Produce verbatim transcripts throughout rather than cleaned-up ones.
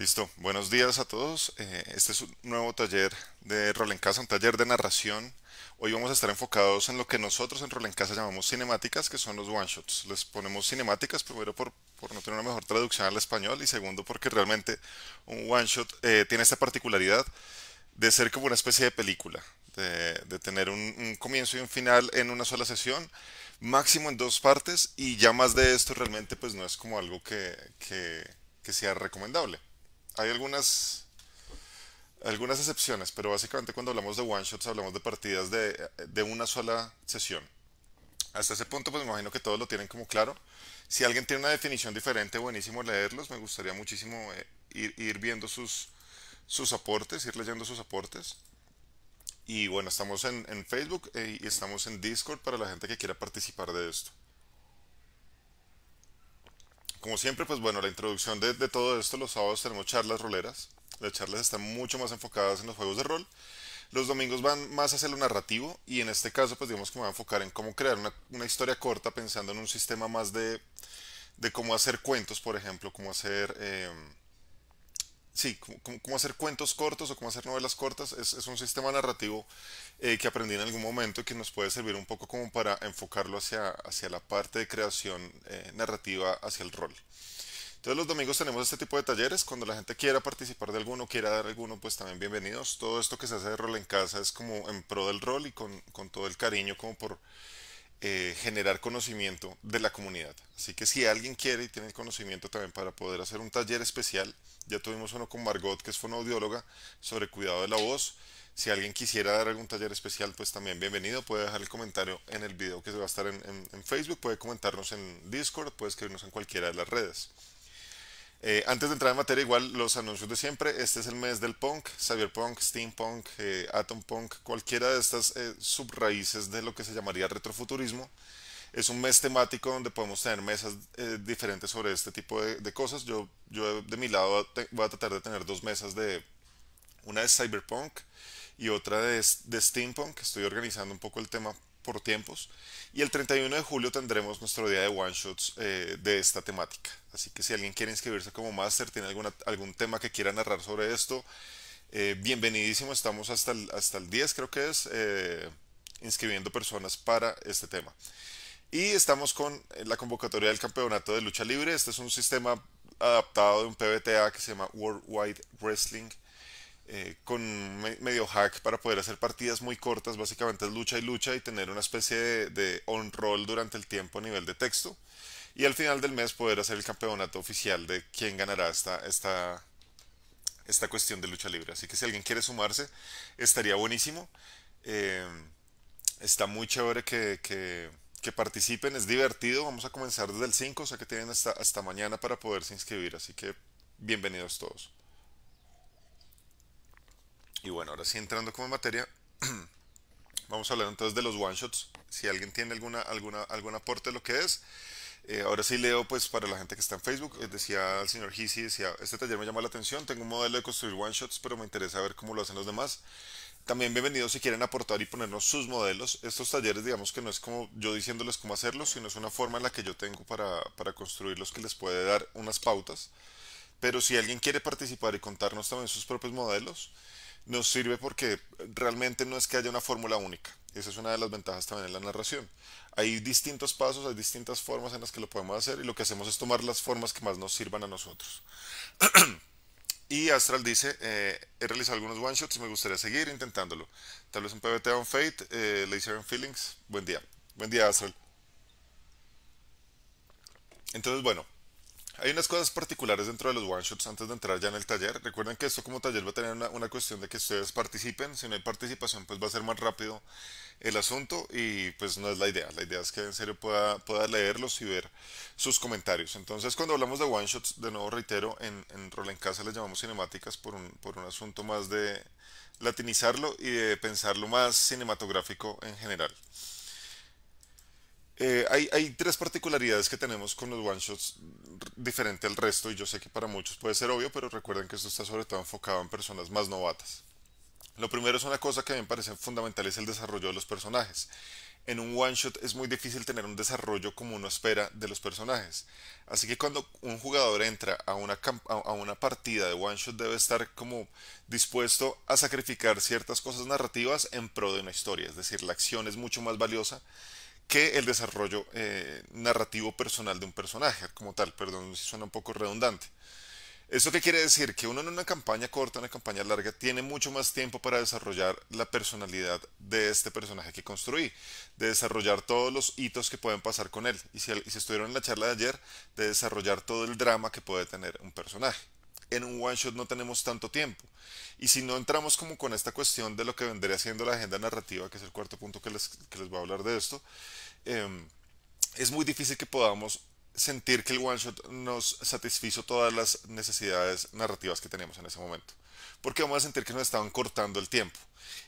Listo, buenos días a todos. Eh, este es un nuevo taller de Rol en Casa, un taller de narración. Hoy vamos a estar enfocados en lo que nosotros en Rol en Casa llamamos cinemáticas, que son los one-shots. Les ponemos cinemáticas, primero por, por no tener una mejor traducción al español, y segundo porque realmente un one-shot eh, tiene esta particularidad de ser como una especie de película, de, de tener un, un comienzo y un final en una sola sesión, máximo en dos partes, y ya más de esto realmente pues no es como algo que, que, que sea recomendable. Hay algunas, algunas excepciones, pero básicamente cuando hablamos de one-shots hablamos de partidas de, de una sola sesión. Hasta ese punto pues me imagino que todos lo tienen como claro. Si alguien tiene una definición diferente, buenísimo leerlos. Me gustaría muchísimo ir, ir viendo sus, sus aportes, ir leyendo sus aportes. Y bueno, estamos en, en Facebook y estamos en Discord para la gente que quiera participar de esto. Como siempre, pues bueno, la introducción de, de todo esto, los sábados tenemos charlas roleras. Las charlas están mucho más enfocadas en los juegos de rol. Los domingos van más hacia lo narrativo y en este caso, pues digamos que me voy a enfocar en cómo crear una, una historia corta pensando en un sistema más de, de cómo hacer cuentos, por ejemplo, cómo hacer, eh, sí, cómo, cómo hacer cuentos cortos o cómo hacer novelas cortas. Es, es un sistema narrativo eh, que aprendí en algún momento y que nos puede servir un poco como para enfocarlo hacia, hacia la parte de creación eh, narrativa hacia el rol. Entonces los domingos tenemos este tipo de talleres. Cuando la gente quiera participar de alguno, quiera dar alguno, pues también bienvenidos. Todo esto que se hace de Rol en Casa es como en pro del rol y con, con todo el cariño como por eh, generar conocimiento de la comunidad. Así que si alguien quiere y tiene el conocimiento también para poder hacer un taller especial, ya tuvimos uno con Margot, que es fonoaudióloga, sobre cuidado de la voz. Si alguien quisiera dar algún taller especial, pues también bienvenido. Puede dejar el comentario en el video que se va a estar en, en, en Facebook, puede comentarnos en Discord, puede escribirnos en cualquiera de las redes. Eh, antes de entrar en materia, igual los anuncios de siempre. Este es el mes del punk, cyberpunk, steampunk, eh, atompunk, cualquiera de estas eh, subraíces de lo que se llamaría retrofuturismo. Es un mes temático donde podemos tener mesas eh, diferentes sobre este tipo de, de cosas. Yo, yo de mi lado voy a tratar de tener dos mesas, de una de cyberpunk y otra de, de steampunk. Estoy organizando un poco el tema por tiempos. Y el treinta y uno de julio tendremos nuestro día de one shots eh, de esta temática. Así que si alguien quiere inscribirse como máster, tiene alguna, algún tema que quiera narrar sobre esto, eh, bienvenidísimo. Estamos hasta el, hasta el diez, creo que es, eh, inscribiendo personas para este tema. Y estamos con la convocatoria del campeonato de lucha libre. Este es un sistema adaptado de un P B T A que se llama World Wide Wrestling, eh, con me medio hack para poder hacer partidas muy cortas. Básicamente es lucha y lucha y tener una especie de, de on-roll durante el tiempo a nivel de texto. Y al final del mes poder hacer el campeonato oficial de quién ganará esta, esta, esta cuestión de lucha libre. Así que si alguien quiere sumarse, estaría buenísimo. Eh, está muy chévere que... que que participen, es divertido. Vamos a comenzar desde el cinco, o sea que tienen hasta, hasta mañana para poderse inscribir, así que bienvenidos todos. Y bueno, ahora sí, entrando como en materia, vamos a hablar entonces de los one shots. Si alguien tiene alguna, alguna, algún aporte de lo que es, eh, ahora sí leo pues para la gente que está en Facebook. eh, decía el señor Hisi, decía, este taller me llama la atención, tengo un modelo de construir one shots, pero me interesa ver cómo lo hacen los demás. También bienvenidos si quieren aportar y ponernos sus modelos. Estos talleres, digamos que no es como yo diciéndoles cómo hacerlos, sino es una forma en la que yo tengo para, para construirlos, que les puede dar unas pautas. Pero si alguien quiere participar y contarnos también sus propios modelos, nos sirve porque realmente no es que haya una fórmula única. Esa es una de las ventajas también en la narración. Hay distintos pasos, hay distintas formas en las que lo podemos hacer, y lo que hacemos es tomar las formas que más nos sirvan a nosotros. Y Astral dice, eh, he realizado algunos one-shots y me gustaría seguir intentándolo. Tal vez un P B T A on Fate, eh, Laser and Feelings. Buen día. Buen día, Astral. Entonces, bueno, hay unas cosas particulares dentro de los one-shots antes de entrar ya en el taller. Recuerden que esto como taller va a tener una, una cuestión de que ustedes participen. Si no hay participación, pues va a ser más rápido el asunto, y pues no es la idea. La idea es que en serio pueda, pueda leerlos y ver sus comentarios. Entonces, cuando hablamos de one shots, de nuevo reitero, en, en Rol en Casa les llamamos cinemáticas por un, por un asunto más de latinizarlo y de pensarlo más cinematográfico en general. Eh, hay, hay tres particularidades que tenemos con los one shots diferente al resto, y yo sé que para muchos puede ser obvio, pero recuerden que esto está sobre todo enfocado en personas más novatas. Lo primero es una cosa que a mí me parece fundamental, es el desarrollo de los personajes. en un one-shot es muy difícil tener un desarrollo como uno espera de los personajes. Así que cuando un jugador entra a una, a una partida de one-shot debe estar como dispuesto a sacrificar ciertas cosas narrativas en pro de una historia. Es decir, la acción es mucho más valiosa que el desarrollo eh, narrativo personal de un personaje como tal. Perdón si suena un poco redundante. ¿Esto qué quiere decir? Que uno en una campaña corta, en una campaña larga, tiene mucho más tiempo para desarrollar la personalidad de este personaje que construí, de desarrollar todos los hitos que pueden pasar con él, y si, y si estuvieron en la charla de ayer, de desarrollar todo el drama que puede tener un personaje. En un one-shot no tenemos tanto tiempo, y si no entramos como con esta cuestión de lo que vendría siendo la agenda narrativa, que es el cuarto punto que les, que les voy a hablar de esto, eh, es muy difícil que podamos sentir que el one shot nos satisfizo todas las necesidades narrativas que teníamos en ese momento, porque vamos a sentir que nos estaban cortando el tiempo.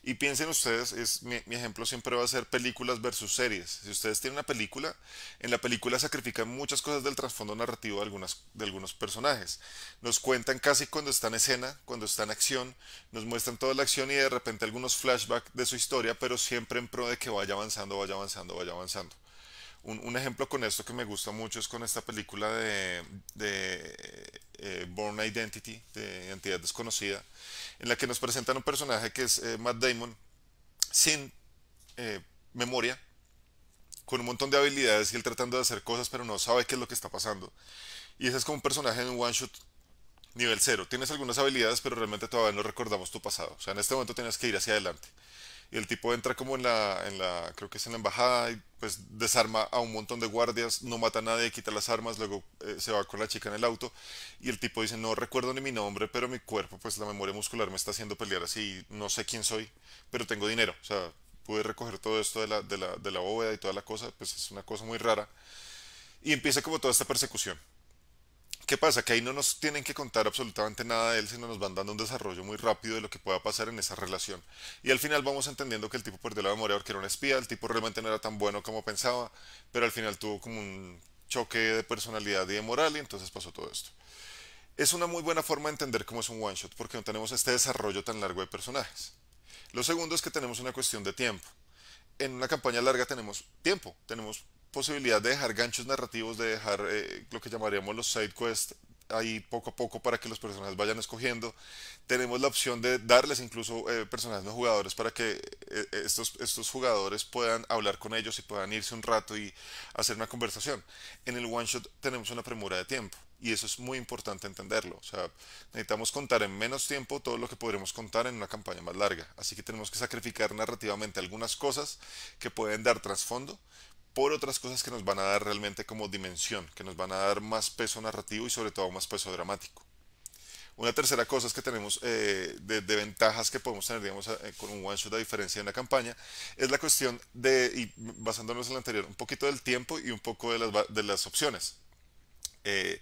Y piensen ustedes, es, mi, mi ejemplo siempre va a ser películas versus series. Si ustedes tienen una película, en la película sacrifican muchas cosas del trasfondo narrativo de, algunas, de algunos personajes. Nos cuentan casi cuando está en escena, cuando está en acción, nos muestran toda la acción y de repente algunos flashbacks de su historia, pero siempre en pro de que vaya avanzando, vaya avanzando, vaya avanzando. Un, un ejemplo con esto que me gusta mucho es con esta película de, de eh, Bourne Identity, de Identidad Desconocida, en la que nos presentan un personaje que es eh, Matt Damon, sin eh, memoria, con un montón de habilidades y él tratando de hacer cosas, pero no sabe qué es lo que está pasando. Y ese es como un personaje en un one-shot nivel cero. Tienes algunas habilidades, pero realmente todavía no recordamos tu pasado. O sea, en este momento tienes que ir hacia adelante. Y el tipo entra como en la, en la, creo que es en la embajada, y pues desarma a un montón de guardias, no mata a nadie, quita las armas, luego eh, se va con la chica en el auto, y el tipo dice, no recuerdo ni mi nombre, pero mi cuerpo, pues la memoria muscular me está haciendo pelear así, no sé quién soy, pero tengo dinero, o sea, pude recoger todo esto de la, de la, de la bóveda y toda la cosa, pues es una cosa muy rara, y empieza como toda esta persecución. ¿Qué pasa? Que ahí no nos tienen que contar absolutamente nada de él, sino nos van dando un desarrollo muy rápido de lo que pueda pasar en esa relación. Y al final vamos entendiendo que el tipo perdió la memoria porque era un espía, el tipo realmente no era tan bueno como pensaba, pero al final tuvo como un choque de personalidad y de moral y entonces pasó todo esto. Es una muy buena forma de entender cómo es un one-shot porque no tenemos este desarrollo tan largo de personajes. Lo segundo es que tenemos una cuestión de tiempo. En una campaña larga tenemos tiempo, tenemos posibilidad de dejar ganchos narrativos, de dejar eh, lo que llamaríamos los side quests ahí poco a poco para que los personajes vayan escogiendo. Tenemos la opción de darles incluso eh, personajes no jugadores para que eh, estos, estos jugadores puedan hablar con ellos y puedan irse un rato y hacer una conversación. En el one shot tenemos una premura de tiempo y eso es muy importante entenderlo. O sea, necesitamos contar en menos tiempo todo lo que podremos contar en una campaña más larga. Así que tenemos que sacrificar narrativamente algunas cosas que pueden dar trasfondo por otras cosas que nos van a dar realmente como dimensión, que nos van a dar más peso narrativo y sobre todo más peso dramático. Una tercera cosa es que tenemos eh, de, de ventajas que podemos tener, digamos, eh, con un one-shot a diferencia de una campaña, es la cuestión de, y basándonos en lo anterior, un poquito del tiempo y un poco de las, de las opciones. Eh,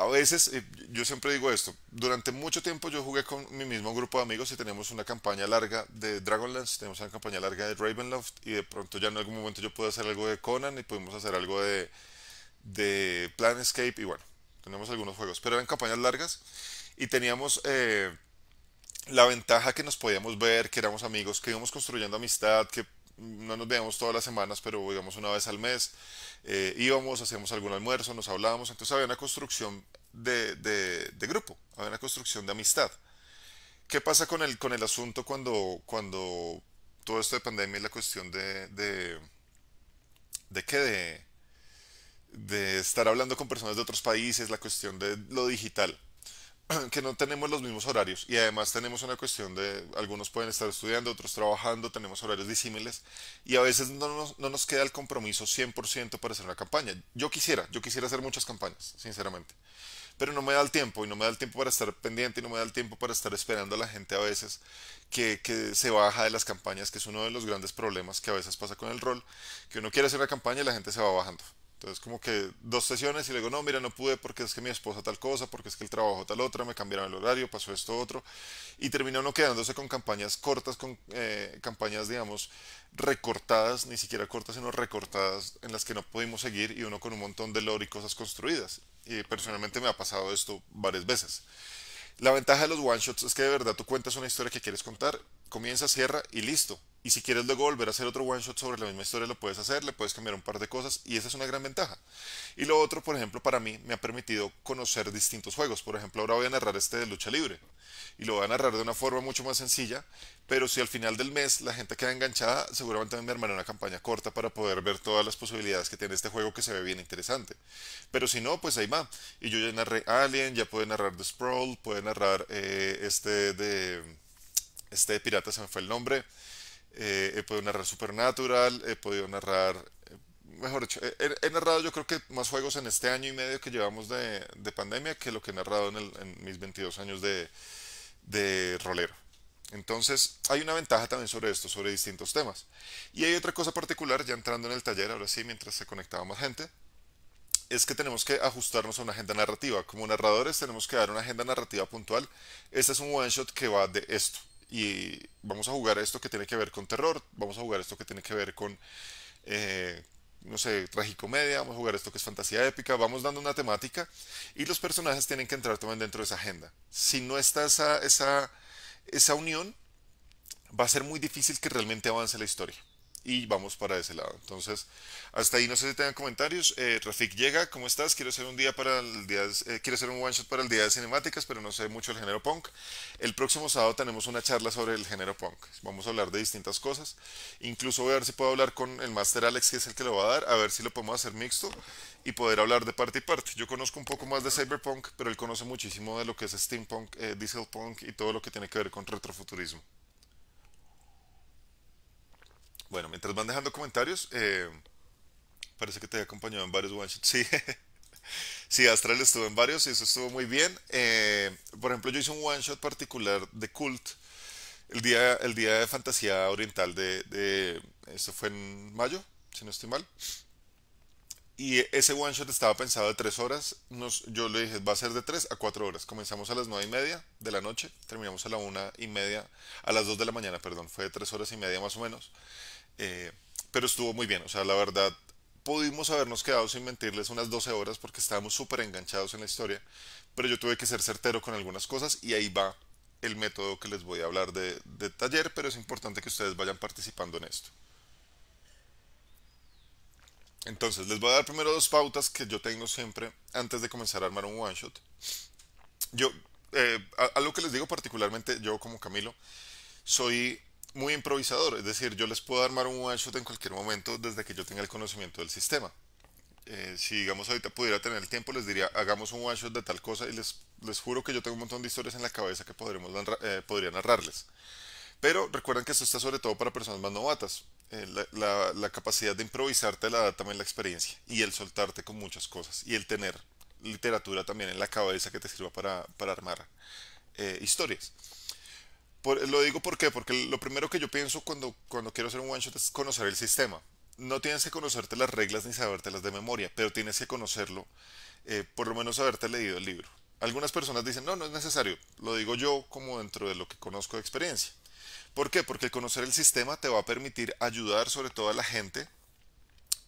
A veces, yo siempre digo esto, durante mucho tiempo yo jugué con mi mismo grupo de amigos y teníamos una campaña larga de Dragonlance, teníamos una campaña larga de Ravenloft y de pronto ya en algún momento yo pude hacer algo de Conan y pudimos hacer algo de, de Planescape y bueno, tenemos algunos juegos, pero eran campañas largas y teníamos eh, la ventaja que nos podíamos ver, que éramos amigos, que íbamos construyendo amistad, que no nos veíamos todas las semanas, pero digamos una vez al mes, eh, íbamos, hacíamos algún almuerzo, nos hablábamos, entonces había una construcción de, de, de grupo, había una construcción de amistad. ¿Qué pasa con el, con el asunto cuando, cuando todo esto de pandemia es la cuestión de, de, de qué? De, de estar hablando con personas de otros países, la cuestión de lo digital, que no tenemos los mismos horarios y además tenemos una cuestión de algunos pueden estar estudiando, otros trabajando, tenemos horarios disímiles y a veces no nos, no nos queda el compromiso cien por ciento para hacer una campaña. Yo quisiera, yo quisiera hacer muchas campañas, sinceramente, pero no me da el tiempo y no me da el tiempo para estar pendiente y no me da el tiempo para estar esperando a la gente a veces que, que se baja de las campañas, que es uno de los grandes problemas que a veces pasa con el rol, que uno quiere hacer una campaña y la gente se va bajando. Entonces como que dos sesiones y luego no, mira, no pude porque es que mi esposa tal cosa, porque es que el trabajo tal otra, me cambiaron el horario, pasó esto otro. Y terminó no quedándose con campañas cortas, con eh, campañas, digamos, recortadas, ni siquiera cortas, sino recortadas, en las que no pudimos seguir y uno con un montón de lore y cosas construidas. Y personalmente me ha pasado esto varias veces. La ventaja de los one-shots es que de verdad tú cuentas una historia que quieres contar comienza, cierra y listo. Y si quieres luego volver a hacer otro one shot sobre la misma historia, lo puedes hacer, le puedes cambiar un par de cosas y esa es una gran ventaja. Y lo otro, por ejemplo, para mí me ha permitido conocer distintos juegos. Por ejemplo, ahora voy a narrar este de lucha libre y lo voy a narrar de una forma mucho más sencilla, pero si al final del mes la gente queda enganchada, seguramente me armaré una campaña corta para poder ver todas las posibilidades que tiene este juego, que se ve bien interesante. Pero si no, pues ahí va. Y yo ya narré Alien, ya pude narrar The Sprawl, pude narrar eh, este de... este de Pirata, se me fue el nombre. Eh, he podido narrar Supernatural, he podido narrar, eh, mejor dicho, he, he narrado yo creo que más juegos en este año y medio que llevamos de, de pandemia que lo que he narrado en, el, en mis veintidós años de, de rolero. Entonces hay una ventaja también sobre esto, sobre distintos temas. Y hay otra cosa particular, ya entrando en el taller, ahora sí, mientras se conectaba más gente, es que tenemos que ajustarnos a una agenda narrativa. Como narradores tenemos que dar una agenda narrativa puntual. Este es un one shot que va de esto. Y vamos a jugar esto que tiene que ver con terror, vamos a jugar esto que tiene que ver con, eh, no sé, tragicomedia, vamos a jugar esto que es fantasía épica, vamos dando una temática y los personajes tienen que entrar también dentro de esa agenda. Si no está esa, esa, esa unión, va a ser muy difícil que realmente avance la historia. Y vamos para ese lado. Entonces, hasta ahí, no sé si tengan comentarios. eh, Rafik llega, ¿cómo estás? Quiero hacer un día para el día de, eh, quiero hacer un one shot para el día de cinemáticas, pero no sé mucho del género punk. El próximo sábado tenemos una charla sobre el género punk. Vamos a hablar de distintas cosas. Incluso voy a ver si puedo hablar con el Master Alex, que es el que lo va a dar, a ver si lo podemos hacer mixto y poder hablar de parte y parte. Yo conozco un poco más de cyberpunk, pero él conoce muchísimo de lo que es steampunk, eh, dieselpunk y todo lo que tiene que ver con retrofuturismo. Bueno, mientras van dejando comentarios, eh, parece que te he acompañado en varios one-shots. Sí, sí, Astral estuvo en varios y eso estuvo muy bien. Eh, por ejemplo, yo hice un one-shot particular de Cult, el día, el día de fantasía oriental de, de... Esto fue en mayo, si no estoy mal. Y ese one-shot estaba pensado de tres horas. Nos, yo le dije, va a ser de tres a cuatro horas. Comenzamos a las nueve y media de la noche, terminamos a la una y media, a las dos de la mañana, perdón. Fue de tres horas y media más o menos. Eh, pero estuvo muy bien, o sea, la verdad pudimos habernos quedado, sin mentirles, unas doce horas porque estábamos súper enganchados en la historia, pero yo tuve que ser certero con algunas cosas y ahí va el método que les voy a hablar de, de taller, pero es importante que ustedes vayan participando en esto. Entonces, les voy a dar primero dos pautas que yo tengo siempre antes de comenzar a armar un one shot. Yo, eh, algo que les digo particularmente, yo como Camilo, soy muy improvisador, es decir, yo les puedo armar un one shot en cualquier momento desde que yo tenga el conocimiento del sistema. Eh, si digamos ahorita pudiera tener el tiempo, les diría hagamos un one shot de tal cosa y les, les juro que yo tengo un montón de historias en la cabeza que podremos, eh, podría narrarles. Pero recuerden que esto está sobre todo para personas más novatas. Eh, la, la, la capacidad de improvisarte la da también la experiencia y el soltarte con muchas cosas y el tener literatura también en la cabeza que te sirva para, para armar eh, historias. Por, lo digo ¿por qué? Porque lo primero que yo pienso cuando, cuando quiero hacer un one shot es conocer el sistema. No tienes que conocerte las reglas ni sabértelas de memoria, pero tienes que conocerlo, eh, por lo menos haberte leído el libro. Algunas personas dicen, no, no es necesario. Lo digo yo como dentro de lo que conozco de experiencia. ¿Por qué? Porque el conocer el sistema te va a permitir ayudar sobre todo a la gente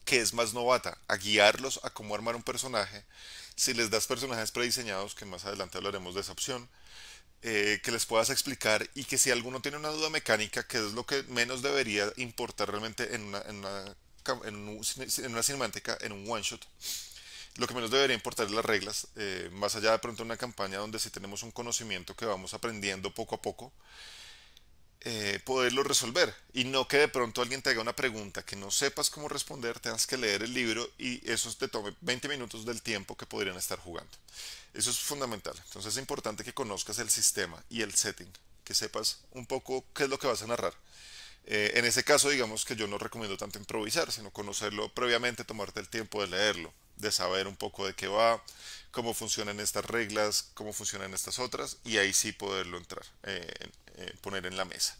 que es más novata, a guiarlos a cómo armar un personaje. Si les das personajes prediseñados, que más adelante hablaremos de esa opción, Eh, que les puedas explicar y que si alguno tiene una duda mecánica, que es lo que menos debería importar realmente en una, en una, en un, en una cinemática, en un one shot, lo que menos debería importar es las reglas, eh, más allá de pronto una campaña donde si tenemos un conocimiento que vamos aprendiendo poco a poco, eh, poderlo resolver y no que de pronto alguien te haga una pregunta que no sepas cómo responder, tengas que leer el libro y eso te tome veinte minutos del tiempo que podrían estar jugando. Eso es fundamental. Entonces es importante que conozcas el sistema y el setting, que sepas un poco qué es lo que vas a narrar. Eh, en ese caso, digamos que yo no recomiendo tanto improvisar, sino conocerlo previamente, tomarte el tiempo de leerlo, de saber un poco de qué va, cómo funcionan estas reglas, cómo funcionan estas otras, y ahí sí poderlo entrar, eh, eh, poner en la mesa.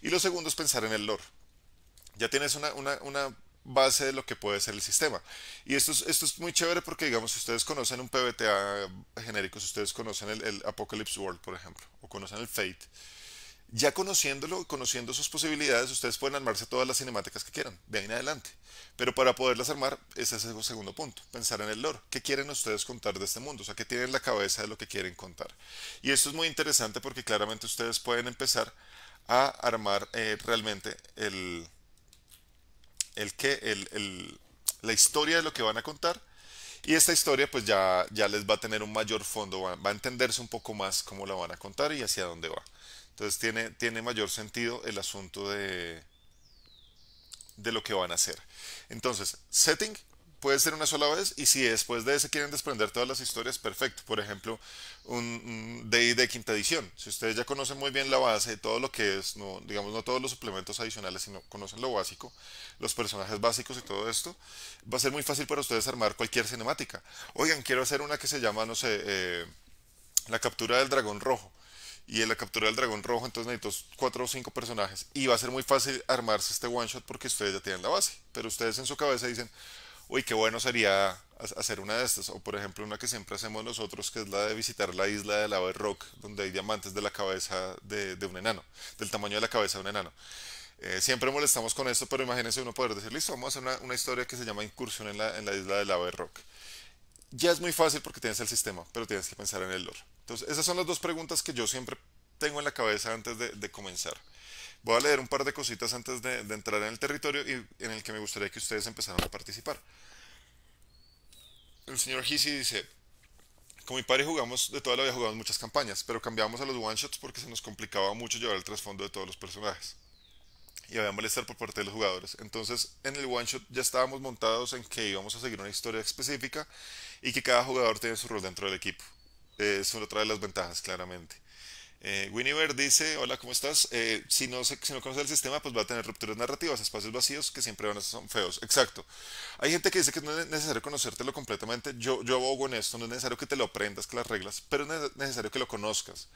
Y lo segundo es pensar en el lore. Ya tienes una... una, una base de lo que puede ser el sistema y esto es, esto es muy chévere porque digamos si ustedes conocen un P B T A genérico, si ustedes conocen el, el Apocalypse World por ejemplo, o conocen el Fate, ya conociéndolo, conociendo sus posibilidades, ustedes pueden armarse todas las cinemáticas que quieran de ahí en adelante, pero para poderlas armar ese es el segundo punto, pensar en el lore, qué quieren ustedes contar de este mundo, o sea, qué tienen en la cabeza de lo que quieren contar. Y esto es muy interesante porque claramente ustedes pueden empezar a armar eh, realmente el, el, que, el, el, la historia de lo que van a contar. Y esta historia pues ya, ya les va a tener un mayor fondo, va, va a entenderse un poco más cómo la van a contar y hacia dónde va. Entonces tiene, tiene mayor sentido el asunto de, de lo que van a hacer. Entonces, setting puede ser una sola vez, y si después de ese quieren desprender todas las historias, perfecto. Por ejemplo, un D and D quinta edición. Si ustedes ya conocen muy bien la base, todo lo que es, no, digamos, no todos los suplementos adicionales, sino conocen lo básico, los personajes básicos y todo esto, va a ser muy fácil para ustedes armar cualquier cinemática. Oigan, quiero hacer una que se llama, no sé, eh, la captura del dragón rojo. Y en la captura del dragón rojo, entonces necesito cuatro o cinco personajes. Y va a ser muy fácil armarse este one shot porque ustedes ya tienen la base. Pero ustedes en su cabeza dicen, uy, qué bueno sería hacer una de estas. O por ejemplo, una que siempre hacemos nosotros, que es la de visitar la isla del ave rock, donde hay diamantes de la cabeza de, de un enano, del tamaño de la cabeza de un enano. Eh, siempre molestamos con esto, pero imagínense uno poder decir, listo, vamos a hacer una, una historia que se llama Incursión en la, en la isla del ave rock. Ya es muy fácil porque tienes el sistema, pero tienes que pensar en el lore. Entonces, esas son las dos preguntas que yo siempre tengo en la cabeza antes de, de comenzar. Voy a leer un par de cositas antes de, de entrar en el territorio y en el que me gustaría que ustedes empezaran a participar. El señor Hisi dice, con mi padre jugamos, de toda la vida jugamos muchas campañas, pero cambiamos a los one-shots porque se nos complicaba mucho llevar el trasfondo de todos los personajes. Y había molestar por parte de los jugadores. Entonces, en el one-shot ya estábamos montados en que íbamos a seguir una historia específica y que cada jugador tiene su rol dentro del equipo. Es otra de las ventajas, claramente. Eh, Winiver dice, hola, ¿cómo estás? Eh, si, no se, si no conoces el sistema, pues va a tener rupturas narrativas, espacios vacíos que siempre van a ser feos. Exacto. Hay gente que dice que no es necesario conocértelo completamente. Yo, yo abogo en esto, no es necesario que te lo aprendas, que las reglas, pero es necesario que lo conozcas.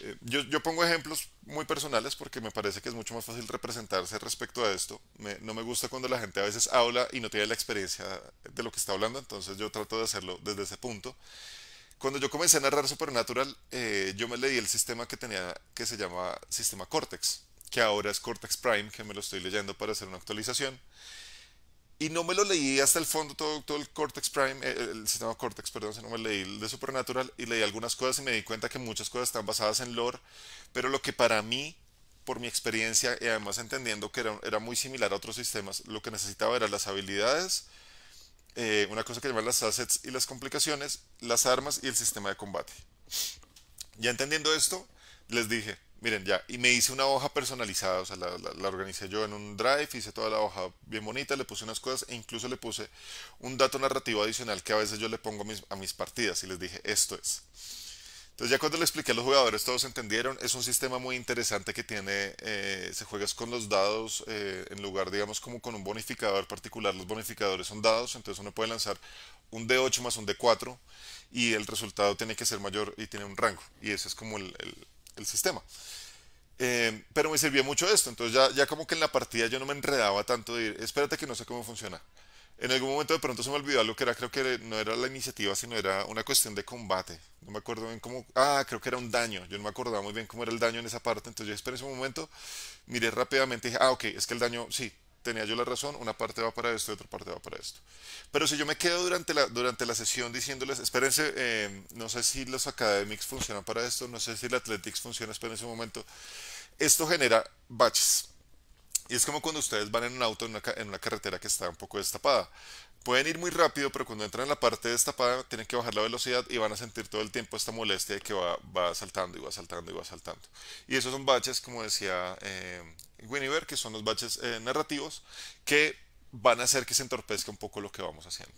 Eh, yo, yo pongo ejemplos muy personales porque me parece que es mucho más fácil representarse respecto a esto. Me, no me gusta cuando la gente a veces habla y no tiene la experiencia de lo que está hablando, entonces yo trato de hacerlo desde ese punto. Cuando yo comencé a narrar Supernatural, eh, yo me leí el sistema que tenía, que se llama Sistema Cortex, que ahora es Cortex Prime, que me lo estoy leyendo para hacer una actualización. Y no me lo leí hasta el fondo todo, todo el Cortex Prime, eh, el sistema Cortex, perdón, no me leí el de Supernatural, y leí algunas cosas y me di cuenta que muchas cosas están basadas en lore, pero lo que para mí, por mi experiencia, y además entendiendo que era, era muy similar a otros sistemas, lo que necesitaba eran las habilidades, Eh, una cosa que llaman las assets y las complicaciones, las armas y el sistema de combate. Ya entendiendo esto, les dije, miren ya, y me hice una hoja personalizada, o sea, la, la, la organicé yo en un drive, hice toda la hoja bien bonita, le puse unas cosas e incluso le puse un dato narrativo adicional que a veces yo le pongo a mis, a mis partidas y les dije, esto es. Entonces ya cuando le expliqué a los jugadores, todos entendieron, es un sistema muy interesante que tiene, eh, se juega con los dados eh, en lugar, digamos, como con un bonificador particular. Los bonificadores son dados, entonces uno puede lanzar un D ocho más un D cuatro y el resultado tiene que ser mayor y tiene un rango, y ese es como el, el, el sistema. Eh, pero me sirvió mucho esto, entonces ya, ya como que en la partida yo no me enredaba tanto de ir, espérate que no sé cómo funciona. En algún momento de pronto se me olvidó lo que era, creo que no era la iniciativa, sino era una cuestión de combate. No me acuerdo bien cómo, ah, creo que era un daño, yo no me acordaba muy bien cómo era el daño en esa parte, entonces yo esperé ese momento, miré rápidamente y dije, ah, ok, es que el daño, sí, tenía yo la razón, una parte va para esto y otra parte va para esto. Pero si yo me quedo durante la, durante la sesión diciéndoles, espérense, eh, no sé si los academics funcionan para esto, no sé si el athletics funciona, espérense un momento, esto genera baches. Y es como cuando ustedes van en un auto en una, en una carretera que está un poco destapada. Pueden ir muy rápido, pero cuando entran en la parte destapada tienen que bajar la velocidad y van a sentir todo el tiempo esta molestia de que va, va saltando y va saltando y va saltando. Y esos son baches, como decía eh, Winiver, que son los baches eh, narrativos que van a hacer que se entorpezca un poco lo que vamos haciendo.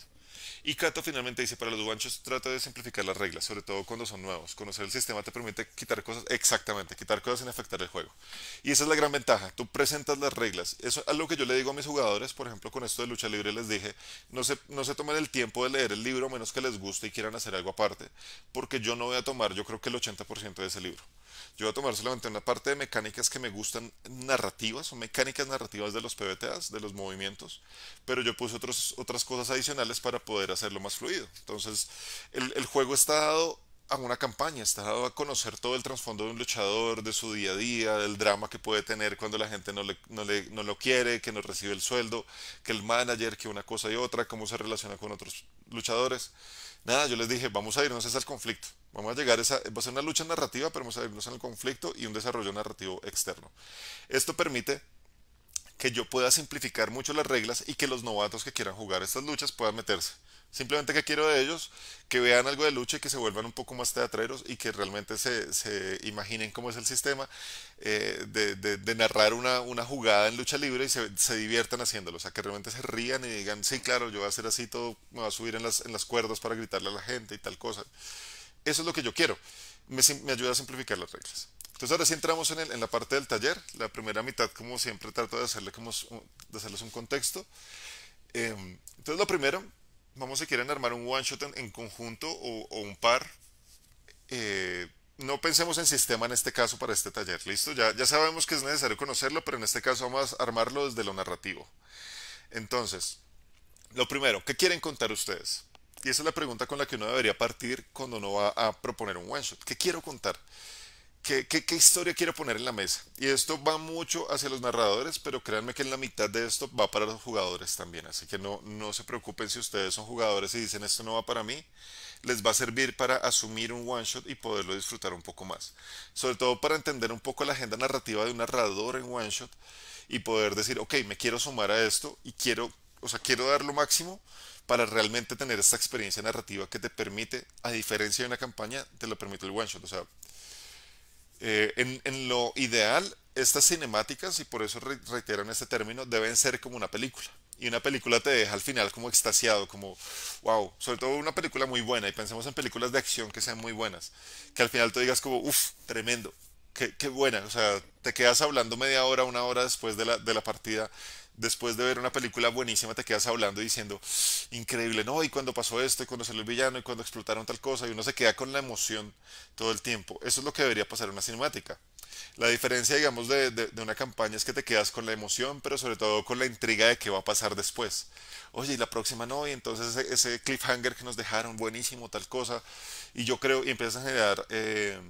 Y Kato finalmente dice, para los guanchos trata de simplificar las reglas, sobre todo cuando son nuevos. Conocer el sistema te permite quitar cosas, exactamente, quitar cosas sin afectar el juego. Y esa es la gran ventaja, tú presentas las reglas. Eso es algo que yo le digo a mis jugadores, por ejemplo, con esto de lucha libre les dije, no se, no se tomen el tiempo de leer el libro, a menos que les guste y quieran hacer algo aparte, porque yo no voy a tomar, yo creo que el ochenta por ciento de ese libro. Yo voy a tomar solamente una parte de mecánicas que me gustan narrativas, son mecánicas narrativas de los P B T As, de los movimientos, pero yo puse otros, otras cosas adicionales para poder hacerlo más fluido. Entonces, el, el juego está dado a una campaña, está dado a conocer todo el trasfondo de un luchador, de su día a día, del drama que puede tener cuando la gente no, le, no, le, no lo quiere, que no recibe el sueldo, que el manager, que una cosa y otra, cómo se relaciona con otros luchadores. Nada, yo les dije, vamos a irnos al conflicto. Vamos a llegar a esa, va a ser una lucha narrativa, pero vamos a irnos al conflicto y un desarrollo narrativo externo. Esto permite que yo pueda simplificar mucho las reglas y que los novatos que quieran jugar estas luchas puedan meterse. Simplemente que quiero de ellos que vean algo de lucha y que se vuelvan un poco más teatreros y que realmente se, se imaginen cómo es el sistema eh, de, de, de narrar una, una jugada en lucha libre y se, se diviertan haciéndolo. O sea, que realmente se rían y digan, sí, claro, yo voy a hacer así todo, me voy a subir en las, en las cuerdas para gritarle a la gente y tal cosa. Eso es lo que yo quiero. Me, me ayuda a simplificar las reglas. Entonces ahora sí entramos en, el, en la parte del taller. La primera mitad, como siempre, trato de, hacerle como, de hacerles un contexto. Eh, entonces lo primero, vamos si quieren armar un one shot en, en conjunto o, o un par. Eh, no pensemos en sistema en este caso para este taller, ¿listo? Ya, ya sabemos que es necesario conocerlo, pero en este caso vamos a armarlo desde lo narrativo. Entonces, lo primero, ¿qué quieren contar ustedes? Y esa es la pregunta con la que uno debería partir cuando uno va a proponer un one shot. ¿Qué quiero contar? ¿Qué, qué, qué historia quiero poner en la mesa? Y esto va mucho hacia los narradores, pero créanme que en la mitad de esto va para los jugadores también. Así que no, no se preocupen si ustedes son jugadores y dicen esto no va para mí. Les va a servir para asumir un one shot y poderlo disfrutar un poco más. Sobre todo para entender un poco la agenda narrativa de un narrador en one shot y poder decir, ok, me quiero sumar a esto y quiero, o sea, quiero dar lo máximo para realmente tener esta experiencia narrativa que te permite, a diferencia de una campaña, te lo permite el one shot. O sea, Eh, en, en lo ideal, estas cinemáticas, y por eso reiteran este término, deben ser como una película. Y una película te deja al final como extasiado, como wow, sobre todo una película muy buena. Y pensemos en películas de acción que sean muy buenas, que al final tú digas como uff, tremendo, qué, qué buena. O sea, te quedas hablando media hora, una hora después de la, de la partida. Después de ver una película buenísima te quedas hablando y diciendo, increíble, ¿no? Y cuando pasó esto, y cuando salió el villano, y cuando explotaron tal cosa, y uno se queda con la emoción todo el tiempo. Eso es lo que debería pasar en una cinemática. La diferencia, digamos, de, de, de una campaña es que te quedas con la emoción, pero sobre todo con la intriga de qué va a pasar después. Oye, y la próxima no, y entonces ese, ese cliffhanger que nos dejaron, buenísimo, tal cosa. Y yo creo, y empiezas a generar eh,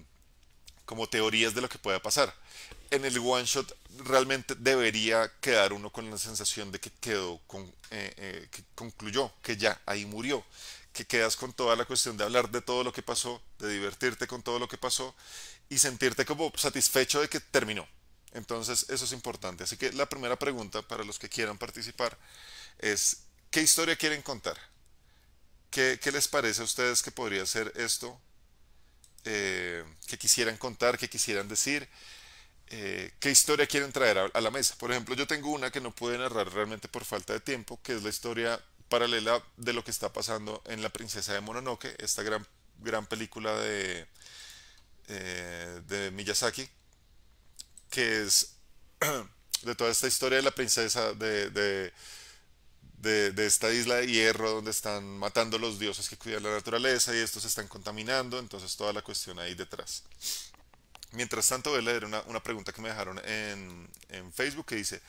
como teorías de lo que pueda pasar. En el one shot realmente debería quedar uno con la sensación de que quedó, con, eh, eh, que concluyó, que ya ahí murió, que quedas con toda la cuestión de hablar de todo lo que pasó, de divertirte con todo lo que pasó y sentirte como satisfecho de que terminó. Entonces eso es importante. Así que la primera pregunta para los que quieran participar es ¿qué historia quieren contar? ¿Qué, qué les parece a ustedes que podría ser esto? Eh, ¿qué quisieran contar? ¿Qué quisieran decir? Eh, ¿Qué historia quieren traer a, a la mesa? Por ejemplo, yo tengo una que no pude narrar realmente por falta de tiempo, que es la historia paralela de lo que está pasando en La Princesa de Mononoke, esta gran, gran película de, eh, de Miyazaki, que es de toda esta historia de la princesa de, de, de, de esta isla de hierro donde están matando a los dioses que cuidan la naturaleza y estos se están contaminando, entonces toda la cuestión ahí detrás. Mientras tanto, voy a leer una, una pregunta que me dejaron en, en Facebook que dice: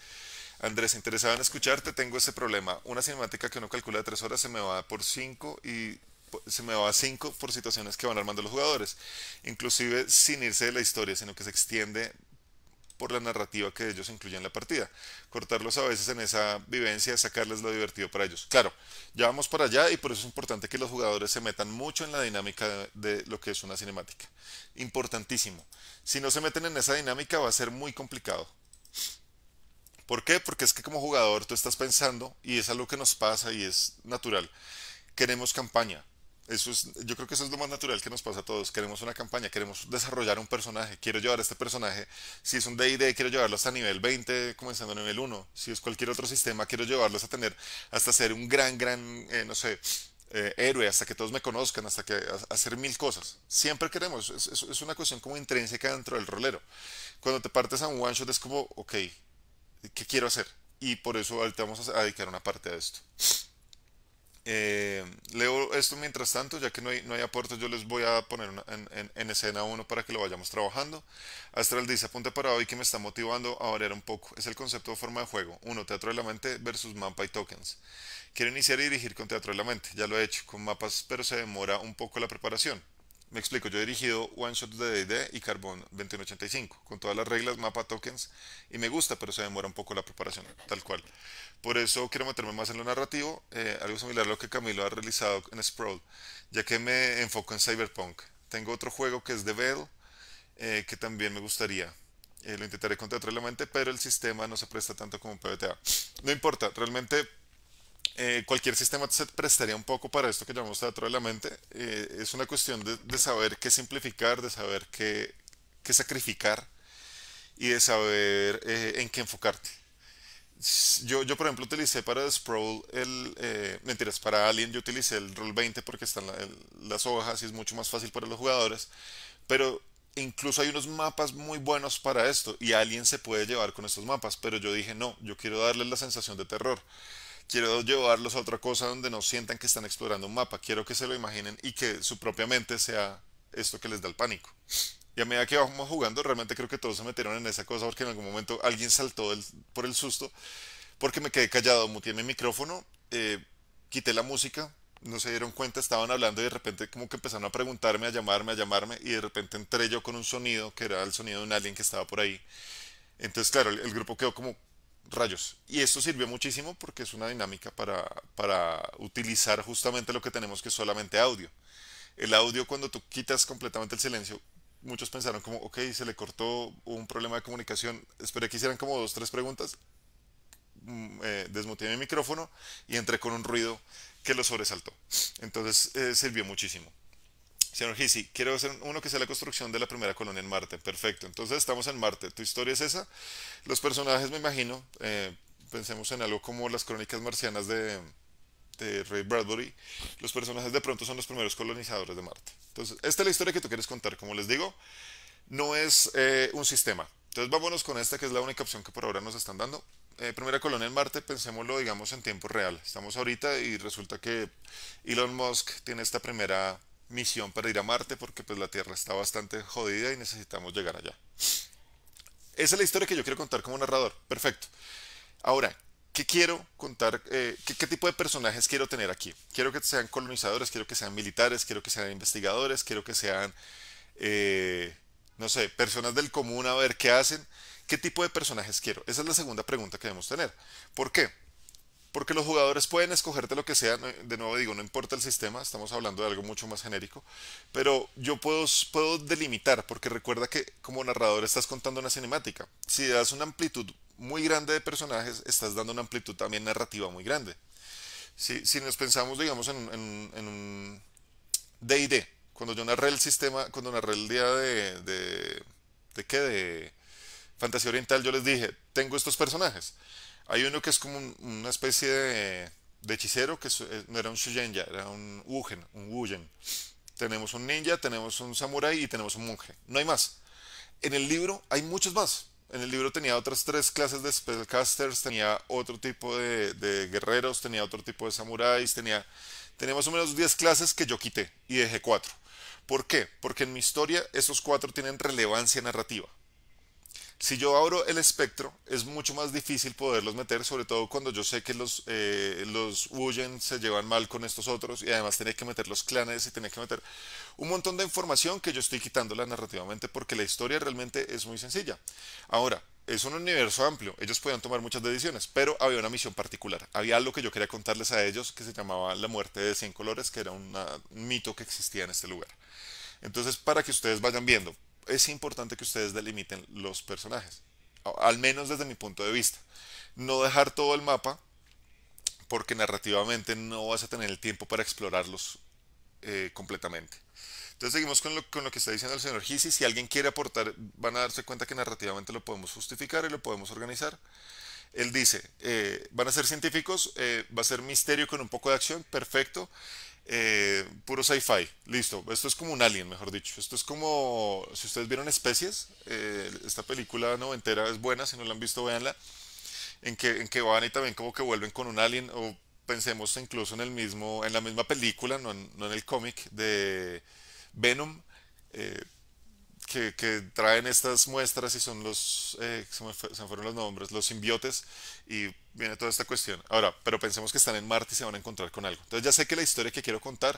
Andrés, interesado en escucharte, tengo ese problema. Una cinemática que uno calcula de tres horas se me va por cinco y se me va a cinco por situaciones que van armando los jugadores, inclusive sin irse de la historia, sino que se extiende por la narrativa que ellos incluyen en la partida. Cortarlos a veces en esa vivencia, sacarles lo divertido para ellos. Claro, ya vamos para allá y por eso es importante que los jugadores se metan mucho en la dinámica de lo que es una cinemática. Importantísimo. Si no se meten en esa dinámica va a ser muy complicado. ¿Por qué? Porque es que como jugador tú estás pensando, y es algo que nos pasa y es natural, queremos campaña. Eso es, yo creo que eso es lo más natural que nos pasa a todos. Queremos una campaña, queremos desarrollar un personaje. Quiero llevar a este personaje, si es un D and D, quiero llevarlo hasta nivel veinte, comenzando a nivel uno. Si es cualquier otro sistema, quiero llevarlo hasta tener, hasta ser un gran, gran, eh, no sé, eh, héroe, hasta que todos me conozcan, hasta que a, hacer mil cosas. Siempre queremos, es, es, es una cuestión como intrínseca dentro del rolero. Cuando te partes a un one shot es como, ok, ¿qué quiero hacer? Y por eso ahorita vamos a dedicar una parte a esto. Eh, leo esto mientras tanto, ya que no hay, no hay aportes, yo les voy a poner una, en, en, en escena uno para que lo vayamos trabajando. Astral dice, apunta para hoy que me está motivando a variar un poco. Es el concepto de forma de juego. uno. Teatro de la mente versus mapa y tokens. Quiero iniciar y dirigir con teatro de la mente. Ya lo he hecho con mapas, pero se demora un poco la preparación. Me explico, yo he dirigido One Shot de D and D y Carbón veintiuno ochenta y cinco, con todas las reglas, mapa, tokens, y me gusta, pero se demora un poco la preparación, tal cual. Por eso quiero meterme más en lo narrativo, eh, algo similar a lo que Camilo ha realizado en Sprawl. ya que me enfoco en Cyberpunk. Tengo otro juego que es The Veil, eh, que también me gustaría. Eh, lo intentaré contratualmente, pero el sistema no se presta tanto como un P B T A. No importa, realmente eh, cualquier sistema se prestaría un poco para esto que llamamos teatro de la mente. Eh, es una cuestión de, de saber qué simplificar, de saber qué, qué sacrificar y de saber eh, en qué enfocarte. Yo, yo por ejemplo utilicé para The Sprawl el, eh, mentiras, para Alien yo utilicé el Roll veinte porque están la, el, las hojas y es mucho más fácil para los jugadores, pero incluso hay unos mapas muy buenos para esto y Alien se puede llevar con estos mapas, pero yo dije no, yo quiero darles la sensación de terror, quiero llevarlos a otra cosa donde no sientan que están explorando un mapa, quiero que se lo imaginen y que su propia mente sea esto que les da el pánico. Y a medida que vamos jugando, realmente creo que todos se metieron en esa cosa porque en algún momento alguien saltó del, por el susto, porque me quedé callado, muteé mi micrófono, eh, quité la música, no se dieron cuenta, estaban hablando y de repente como que empezaron a preguntarme, a llamarme, a llamarme y de repente entré yo con un sonido que era el sonido de un alien que estaba por ahí. Entonces claro, el, el grupo quedó como rayos y esto sirvió muchísimo porque es una dinámica para, para utilizar justamente lo que tenemos, que es solamente audio. El audio, cuando tú quitas completamente el silencio, muchos pensaron como, ok, se le cortó, un problema de comunicación, esperé que hicieran como dos, tres preguntas, eh, desmuteé mi micrófono y entré con un ruido que lo sobresaltó. Entonces eh, sirvió muchísimo. Señor Hisi, quiero hacer uno que sea la construcción de la primera colonia en Marte. Perfecto, entonces estamos en Marte, tu historia es esa, los personajes me imagino, eh, pensemos en algo como las crónicas marcianas de... de Ray Bradbury, los personajes de pronto son los primeros colonizadores de Marte. Entonces, esta es la historia que tú quieres contar. Como les digo, no es eh, un sistema. Entonces, vámonos con esta, que es la única opción que por ahora nos están dando. Eh, primera colonia en Marte, pensémoslo, digamos, en tiempo real. Estamos ahorita y resulta que Elon Musk tiene esta primera misión para ir a Marte porque pues, la Tierra está bastante jodida y necesitamos llegar allá. Esa es la historia que yo quiero contar como narrador. Perfecto. Ahora, ¿qué quiero contar? Eh, ¿qué, ¿Qué tipo de personajes quiero tener aquí? Quiero que sean colonizadores, quiero que sean militares, quiero que sean investigadores, quiero que sean, eh, no sé, personas del común a ver qué hacen. ¿Qué tipo de personajes quiero? Esa es la segunda pregunta que debemos tener. ¿Por qué? Porque los jugadores pueden escogerte lo que sea. De nuevo digo, no importa el sistema, estamos hablando de algo mucho más genérico, pero yo puedo, puedo delimitar, porque recuerda que como narrador estás contando una cinemática. Si das una amplitud muy grande de personajes, estás dando una amplitud también narrativa muy grande. Si, si nos pensamos, digamos, en, en, en un D and D, cuando yo narré el sistema, cuando narré el día de... ¿de, de qué? De Fantasía Oriental, yo les dije, tengo estos personajes. Hay uno que es como un, una especie de, de hechicero, que es, no era un Shugen ya, era un Wugen, un Wugen. Tenemos un ninja, tenemos un samurái y tenemos un monje. No hay más. En el libro hay muchos más. En el libro tenía otras tres clases de spellcasters, tenía otro tipo de, de guerreros, tenía otro tipo de samuráis, tenía, tenía más o menos diez clases que yo quité y dejé cuatro. ¿Por qué? Porque en mi historia esos cuatro tienen relevancia narrativa. Si yo abro el espectro, es mucho más difícil poderlos meter, sobre todo cuando yo sé que los, eh, los Wugen se llevan mal con estos otros, y además tenía que meter los clanes y tenía que meter un montón de información que yo estoy quitándola narrativamente, porque la historia realmente es muy sencilla. Ahora, es un universo amplio, ellos podían tomar muchas decisiones, pero había una misión particular, había algo que yo quería contarles a ellos que se llamaba La Muerte de Cien Colores, que era una, un mito que existía en este lugar. Entonces, para que ustedes vayan viendo, es importante que ustedes delimiten los personajes, al menos desde mi punto de vista. No dejar todo el mapa, porque narrativamente no vas a tener el tiempo para explorarlos eh, completamente. Entonces seguimos con lo, con lo que está diciendo el señor Hisi. Si alguien quiere aportar, van a darse cuenta que narrativamente lo podemos justificar y lo podemos organizar. Él dice, eh, van a ser científicos, eh, va a ser misterio con un poco de acción, perfecto. Eh, puro sci-fi, listo, esto es como un alien, mejor dicho, esto es como, si ustedes vieron Especies, eh, esta película noventera es buena, si no la han visto véanla, en que, en que van y también como que vuelven con un alien, o pensemos incluso en el mismo, en la misma película, no en, no en el cómic de Venom, eh, Que, que traen estas muestras y son los, eh, se, me fue, se me fueron los nombres, los simbiotes, y viene toda esta cuestión. Ahora, pero pensemos que están en Marte y se van a encontrar con algo. Entonces ya sé que la historia que quiero contar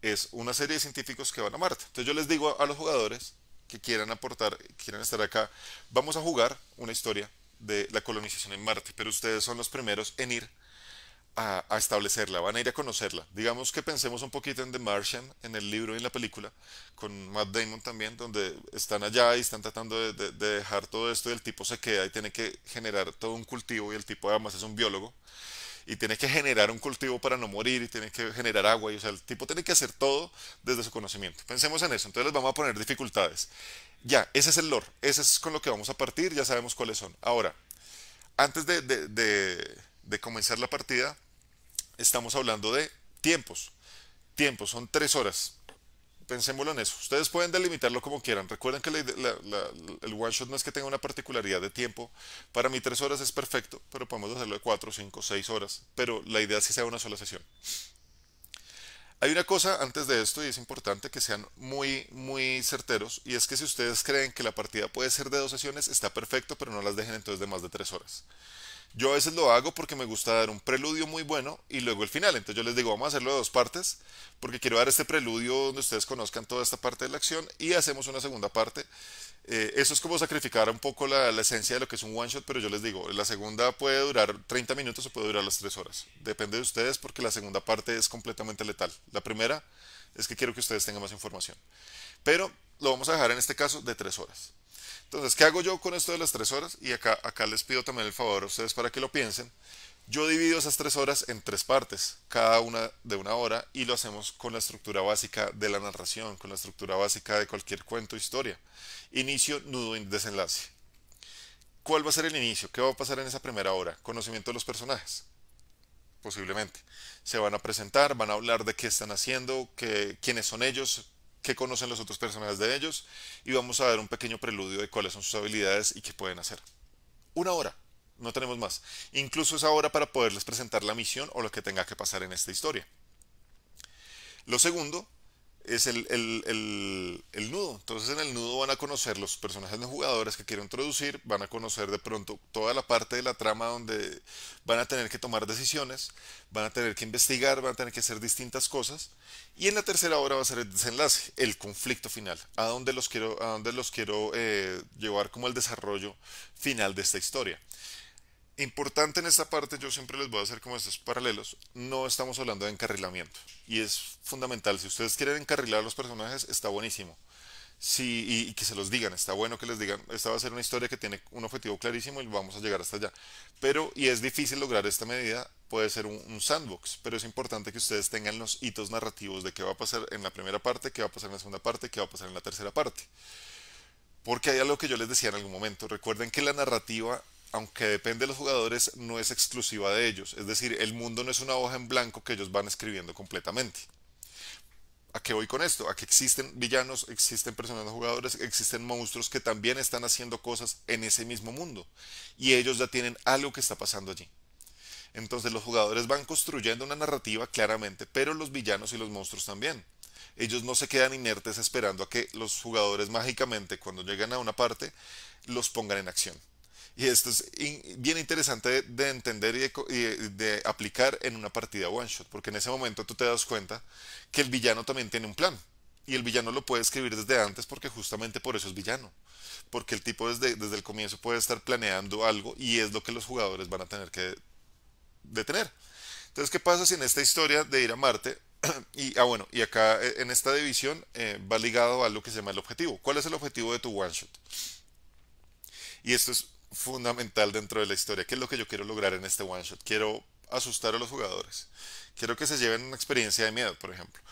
es una serie de científicos que van a Marte. Entonces yo les digo a, a los jugadores que quieran aportar, quieran estar acá, vamos a jugar una historia de la colonización en Marte, pero ustedes son los primeros en ir a, a establecerla, van a ir a conocerla. Digamos que pensemos un poquito en The Martian, en el libro y en la película, con Matt Damon también, donde están allá y están tratando de, de, de dejar todo esto y el tipo se queda y tiene que generar todo un cultivo, y el tipo además es un biólogo y tiene que generar un cultivo para no morir y tiene que generar agua, y o sea, el tipo tiene que hacer todo desde su conocimiento. Pensemos en eso, entonces les vamos a poner dificultades. Ya, ese es el lore, ese es con lo que vamos a partir, ya sabemos cuáles son. Ahora, antes de, de, de, de comenzar la partida, estamos hablando de tiempos. Tiempos, son tres horas. Pensémoslo en eso. Ustedes pueden delimitarlo como quieran. Recuerden que la, la, la, el one shot no es que tenga una particularidad de tiempo. Para mí tres horas es perfecto, pero podemos hacerlo de cuatro, cinco, seis horas. Pero la idea es que sea una sola sesión. Hay una cosa antes de esto, y es importante que sean muy, muy certeros, y es que si ustedes creen que la partida puede ser de dos sesiones, está perfecto, pero no las dejen entonces de más de tres horas. Yo a veces lo hago porque me gusta dar un preludio muy bueno y luego el final. Entonces yo les digo, vamos a hacerlo de dos partes, porque quiero dar este preludio donde ustedes conozcan toda esta parte de la acción y hacemos una segunda parte. Eh, eso es como sacrificar un poco la, la esencia de lo que es un one shot, pero yo les digo, la segunda puede durar treinta minutos o puede durar las tres horas. Depende de ustedes, porque la segunda parte es completamente letal. La primera es que quiero que ustedes tengan más información. Pero lo vamos a dejar en este caso de tres horas. Entonces, ¿qué hago yo con esto de las tres horas? Y acá, acá les pido también el favor a ustedes para que lo piensen. Yo divido esas tres horas en tres partes, cada una de una hora, y lo hacemos con la estructura básica de la narración, con la estructura básica de cualquier cuento o historia. Inicio, nudo y desenlace. ¿Cuál va a ser el inicio? ¿Qué va a pasar en esa primera hora? Conocimiento de los personajes. Posiblemente. Se van a presentar, van a hablar de qué están haciendo, qué, quiénes son ellos, qué conocen los otros personajes de ellos, y vamos a dar un pequeño preludio de cuáles son sus habilidades y qué pueden hacer. Una hora, no tenemos más. Incluso esa hora para poderles presentar la misión o lo que tenga que pasar en esta historia. Lo segundo es el, el, el, el nudo. Entonces en el nudo van a conocer los personajes de jugadores que quiero introducir, van a conocer de pronto toda la parte de la trama donde van a tener que tomar decisiones, van a tener que investigar, van a tener que hacer distintas cosas. Y en la tercera hora va a ser el desenlace, el conflicto final, a dónde los quiero, a dónde los quiero eh, llevar como el desarrollo final de esta historia. Importante en esta parte, yo siempre les voy a hacer como estos paralelos, no estamos hablando de encarrilamiento, y es fundamental. Si ustedes quieren encarrilar a los personajes, está buenísimo, sí, y, y que se los digan, está bueno que les digan, esta va a ser una historia que tiene un objetivo clarísimo y vamos a llegar hasta allá, pero, y es difícil lograr esta medida, puede ser un, un sandbox, pero es importante que ustedes tengan los hitos narrativos de qué va a pasar en la primera parte, qué va a pasar en la segunda parte, qué va a pasar en la tercera parte, porque hay algo que yo les decía en algún momento, recuerden que la narrativa, aunque depende de los jugadores, no es exclusiva de ellos. Es decir, el mundo no es una hoja en blanco que ellos van escribiendo completamente. ¿A qué voy con esto? A que existen villanos, existen personajes jugadores, existen monstruos que también están haciendo cosas en ese mismo mundo. Y ellos ya tienen algo que está pasando allí. Entonces los jugadores van construyendo una narrativa claramente, pero los villanos y los monstruos también. Ellos no se quedan inertes esperando a que los jugadores mágicamente, cuando lleguen a una parte, los pongan en acción. Y esto es bien interesante de entender y de, y de aplicar en una partida one shot, porque en ese momento tú te das cuenta que el villano también tiene un plan, y el villano lo puede escribir desde antes, porque justamente por eso es villano, porque el tipo desde, desde el comienzo puede estar planeando algo y es lo que los jugadores van a tener que detener. Entonces, ¿qué pasa si en esta historia de ir a Marte, y, ah, bueno, y acá en esta división eh, va ligado a lo que se llama el objetivo? ¿Cuál es el objetivo de tu one shot? Y esto es fundamental dentro de la historia. ¿Qué es lo que yo quiero lograr en este one shot? Quiero asustar a los jugadores, quiero que se lleven una experiencia de miedo, por ejemplo,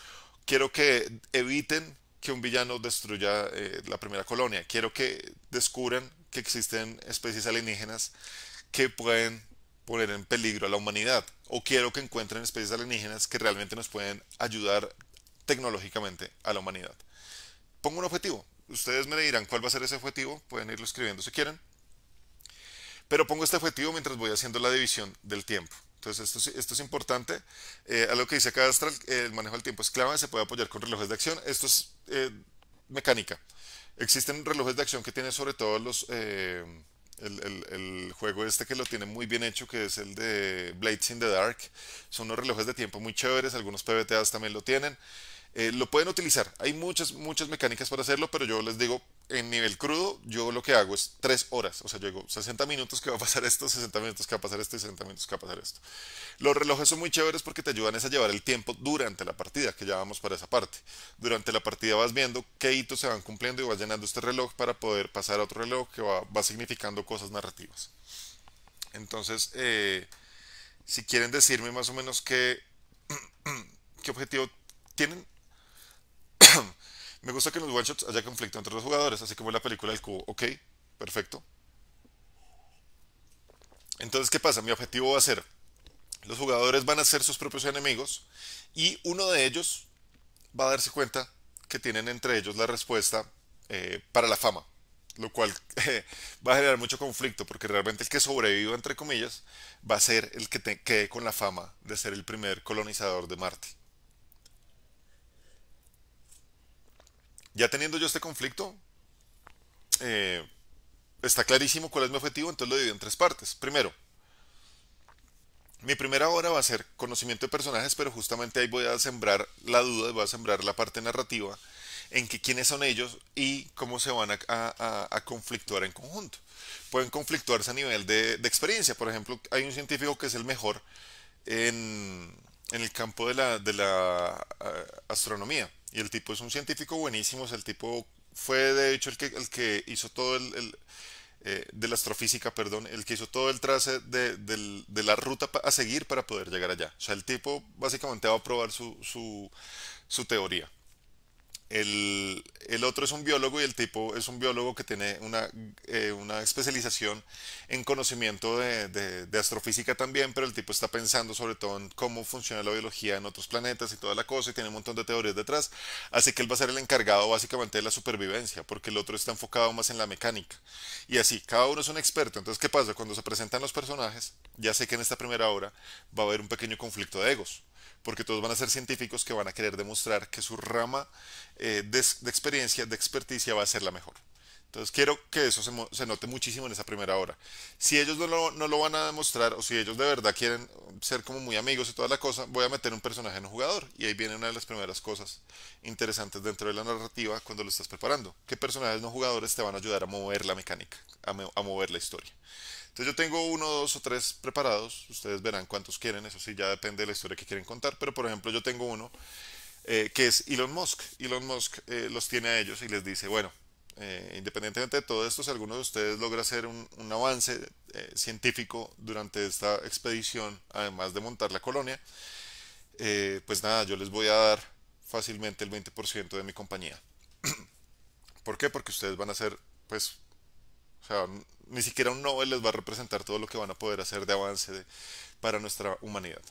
quiero que eviten que un villano destruya eh, la primera colonia, quiero que descubran que existen especies alienígenas que pueden poner en peligro a la humanidad, o quiero que encuentren especies alienígenas que realmente nos pueden ayudar tecnológicamente a la humanidad. Pongo un objetivo, ustedes me dirán cuál va a ser ese objetivo, pueden irlo escribiendo si quieren, pero pongo este objetivo mientras voy haciendo la división del tiempo. Entonces esto, esto es importante. Eh, a lo que dice acá Astral, eh, el manejo del tiempo es clave, se puede apoyar con relojes de acción. Esto es eh, mecánica. Existen relojes de acción que tienen sobre todo los, eh, el, el, el juego este que lo tiene muy bien hecho, que es el de Blades in the Dark. Son unos relojes de tiempo muy chéveres, algunos P B T As también lo tienen. Eh, lo pueden utilizar, hay muchas, muchas mecánicas para hacerlo, pero yo les digo, en nivel crudo, yo lo que hago es tres horas. O sea, yo digo sesenta minutos que va a pasar esto, sesenta minutos que va a pasar esto y sesenta minutos que va a pasar esto. Los relojes son muy chéveres porque te ayudan es a llevar el tiempo durante la partida, que ya vamos para esa parte. Durante la partida vas viendo qué hitos se van cumpliendo y vas llenando este reloj para poder pasar a otro reloj que va, va significando cosas narrativas. Entonces, eh, si quieren decirme más o menos qué, qué objetivo tienen... Me gusta que en los one-shots haya conflicto entre los jugadores, así como en la película del cubo. Ok, perfecto. Entonces, ¿qué pasa? Mi objetivo va a ser... Los jugadores van a ser sus propios enemigos y uno de ellos va a darse cuenta que tienen entre ellos la respuesta eh, para la fama. Lo cual eh, va a generar mucho conflicto porque realmente el que sobreviva, entre comillas, va a ser el que te quede con la fama de ser el primer colonizador de Marte. Ya teniendo yo este conflicto, eh, está clarísimo cuál es mi objetivo, entonces lo divido en tres partes. Primero, mi primera hora va a ser conocimiento de personajes, pero justamente ahí voy a sembrar la duda, voy a sembrar la parte narrativa en que quiénes son ellos y cómo se van a, a, a conflictuar en conjunto. Pueden conflictuarse a nivel de, de experiencia. Por ejemplo, hay un científico que es el mejor en, en el campo de la, de la uh, astronomía. Y el tipo es un científico buenísimo, o sea, el tipo fue de hecho el que, el que hizo todo el, el eh, de la astrofísica, perdón, el que hizo todo el trace de, de, de la ruta a seguir para poder llegar allá. O sea, el tipo básicamente va a probar su, su, su teoría. El, el otro es un biólogo y el tipo es un biólogo que tiene una, eh, una especialización en conocimiento de, de, de astrofísica también, pero el tipo está pensando sobre todo en cómo funciona la biología en otros planetas y toda la cosa, y tiene un montón de teorías detrás, así que él va a ser el encargado básicamente de la supervivencia, porque el otro está enfocado más en la mecánica. Y así, cada uno es un experto. Entonces, ¿qué pasa? Cuando se presentan los personajes, ya sé que en esta primera hora va a haber un pequeño conflicto de egos, porque todos van a ser científicos que van a querer demostrar que su rama eh, de, de experiencia, de experticia, va a ser la mejor. Entonces quiero que eso se, se note muchísimo en esa primera hora. Si ellos no lo, no lo van a demostrar, o si ellos de verdad quieren ser como muy amigos y toda la cosa, voy a meter un personaje en un jugador. Y ahí viene una de las primeras cosas interesantes dentro de la narrativa cuando lo estás preparando. ¿Qué personajes no jugadores te van a ayudar a mover la mecánica, a, a mover la historia? Entonces yo tengo uno, dos o tres preparados, ustedes verán cuántos quieren, eso sí ya depende de la historia que quieren contar, pero por ejemplo yo tengo uno eh, que es Elon Musk. Elon Musk eh, los tiene a ellos y les dice, bueno, eh, independientemente de todo esto, si alguno de ustedes logra hacer un, un avance eh, científico durante esta expedición, además de montar la colonia, eh, pues nada, yo les voy a dar fácilmente el veinte por ciento de mi compañía. ¿Por qué? Porque ustedes van a ser, pues, o sea, ni siquiera un Nobel les va a representar todo lo que van a poder hacer de avance de, para nuestra humanidad.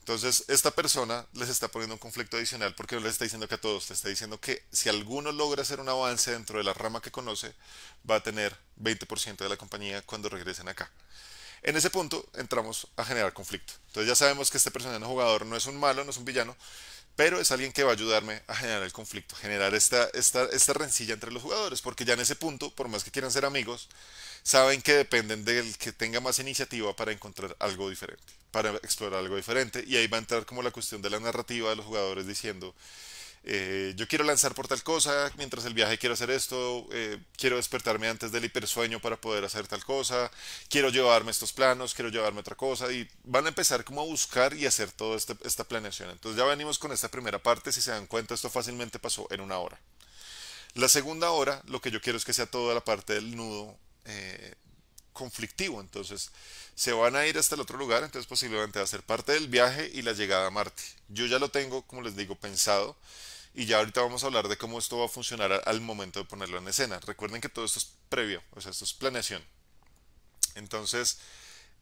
Entonces, esta persona les está poniendo un conflicto adicional porque no les está diciendo que a todos, les está diciendo que si alguno logra hacer un avance dentro de la rama que conoce, va a tener veinte por ciento de la compañía cuando regresen acá. En ese punto entramos a generar conflicto. Entonces ya sabemos que este personaje jugador no es un malo, no es un villano, pero es alguien que va a ayudarme a generar el conflicto, generar esta, esta, esta rencilla entre los jugadores, porque ya en ese punto, por más que quieran ser amigos, saben que dependen del que tenga más iniciativa para encontrar algo diferente, para explorar algo diferente, y ahí va a entrar como la cuestión de la narrativa de los jugadores diciendo, eh, yo quiero lanzar por tal cosa, mientras el viaje quiero hacer esto, eh, quiero despertarme antes del hipersueño para poder hacer tal cosa, quiero llevarme estos planos, quiero llevarme otra cosa, y van a empezar como a buscar y hacer toda este, esta planeación. Entonces ya venimos con esta primera parte, si se dan cuenta esto fácilmente pasó en una hora. La segunda hora, lo que yo quiero es que sea toda la parte del nudo eh, conflictivo, entonces se van a ir hasta el otro lugar, entonces posiblemente va a ser parte del viaje y la llegada a Marte. Yo ya lo tengo, como les digo, pensado, y ya ahorita vamos a hablar de cómo esto va a funcionar al momento de ponerlo en escena. Recuerden que todo esto es previo, o sea, esto es planeación. Entonces,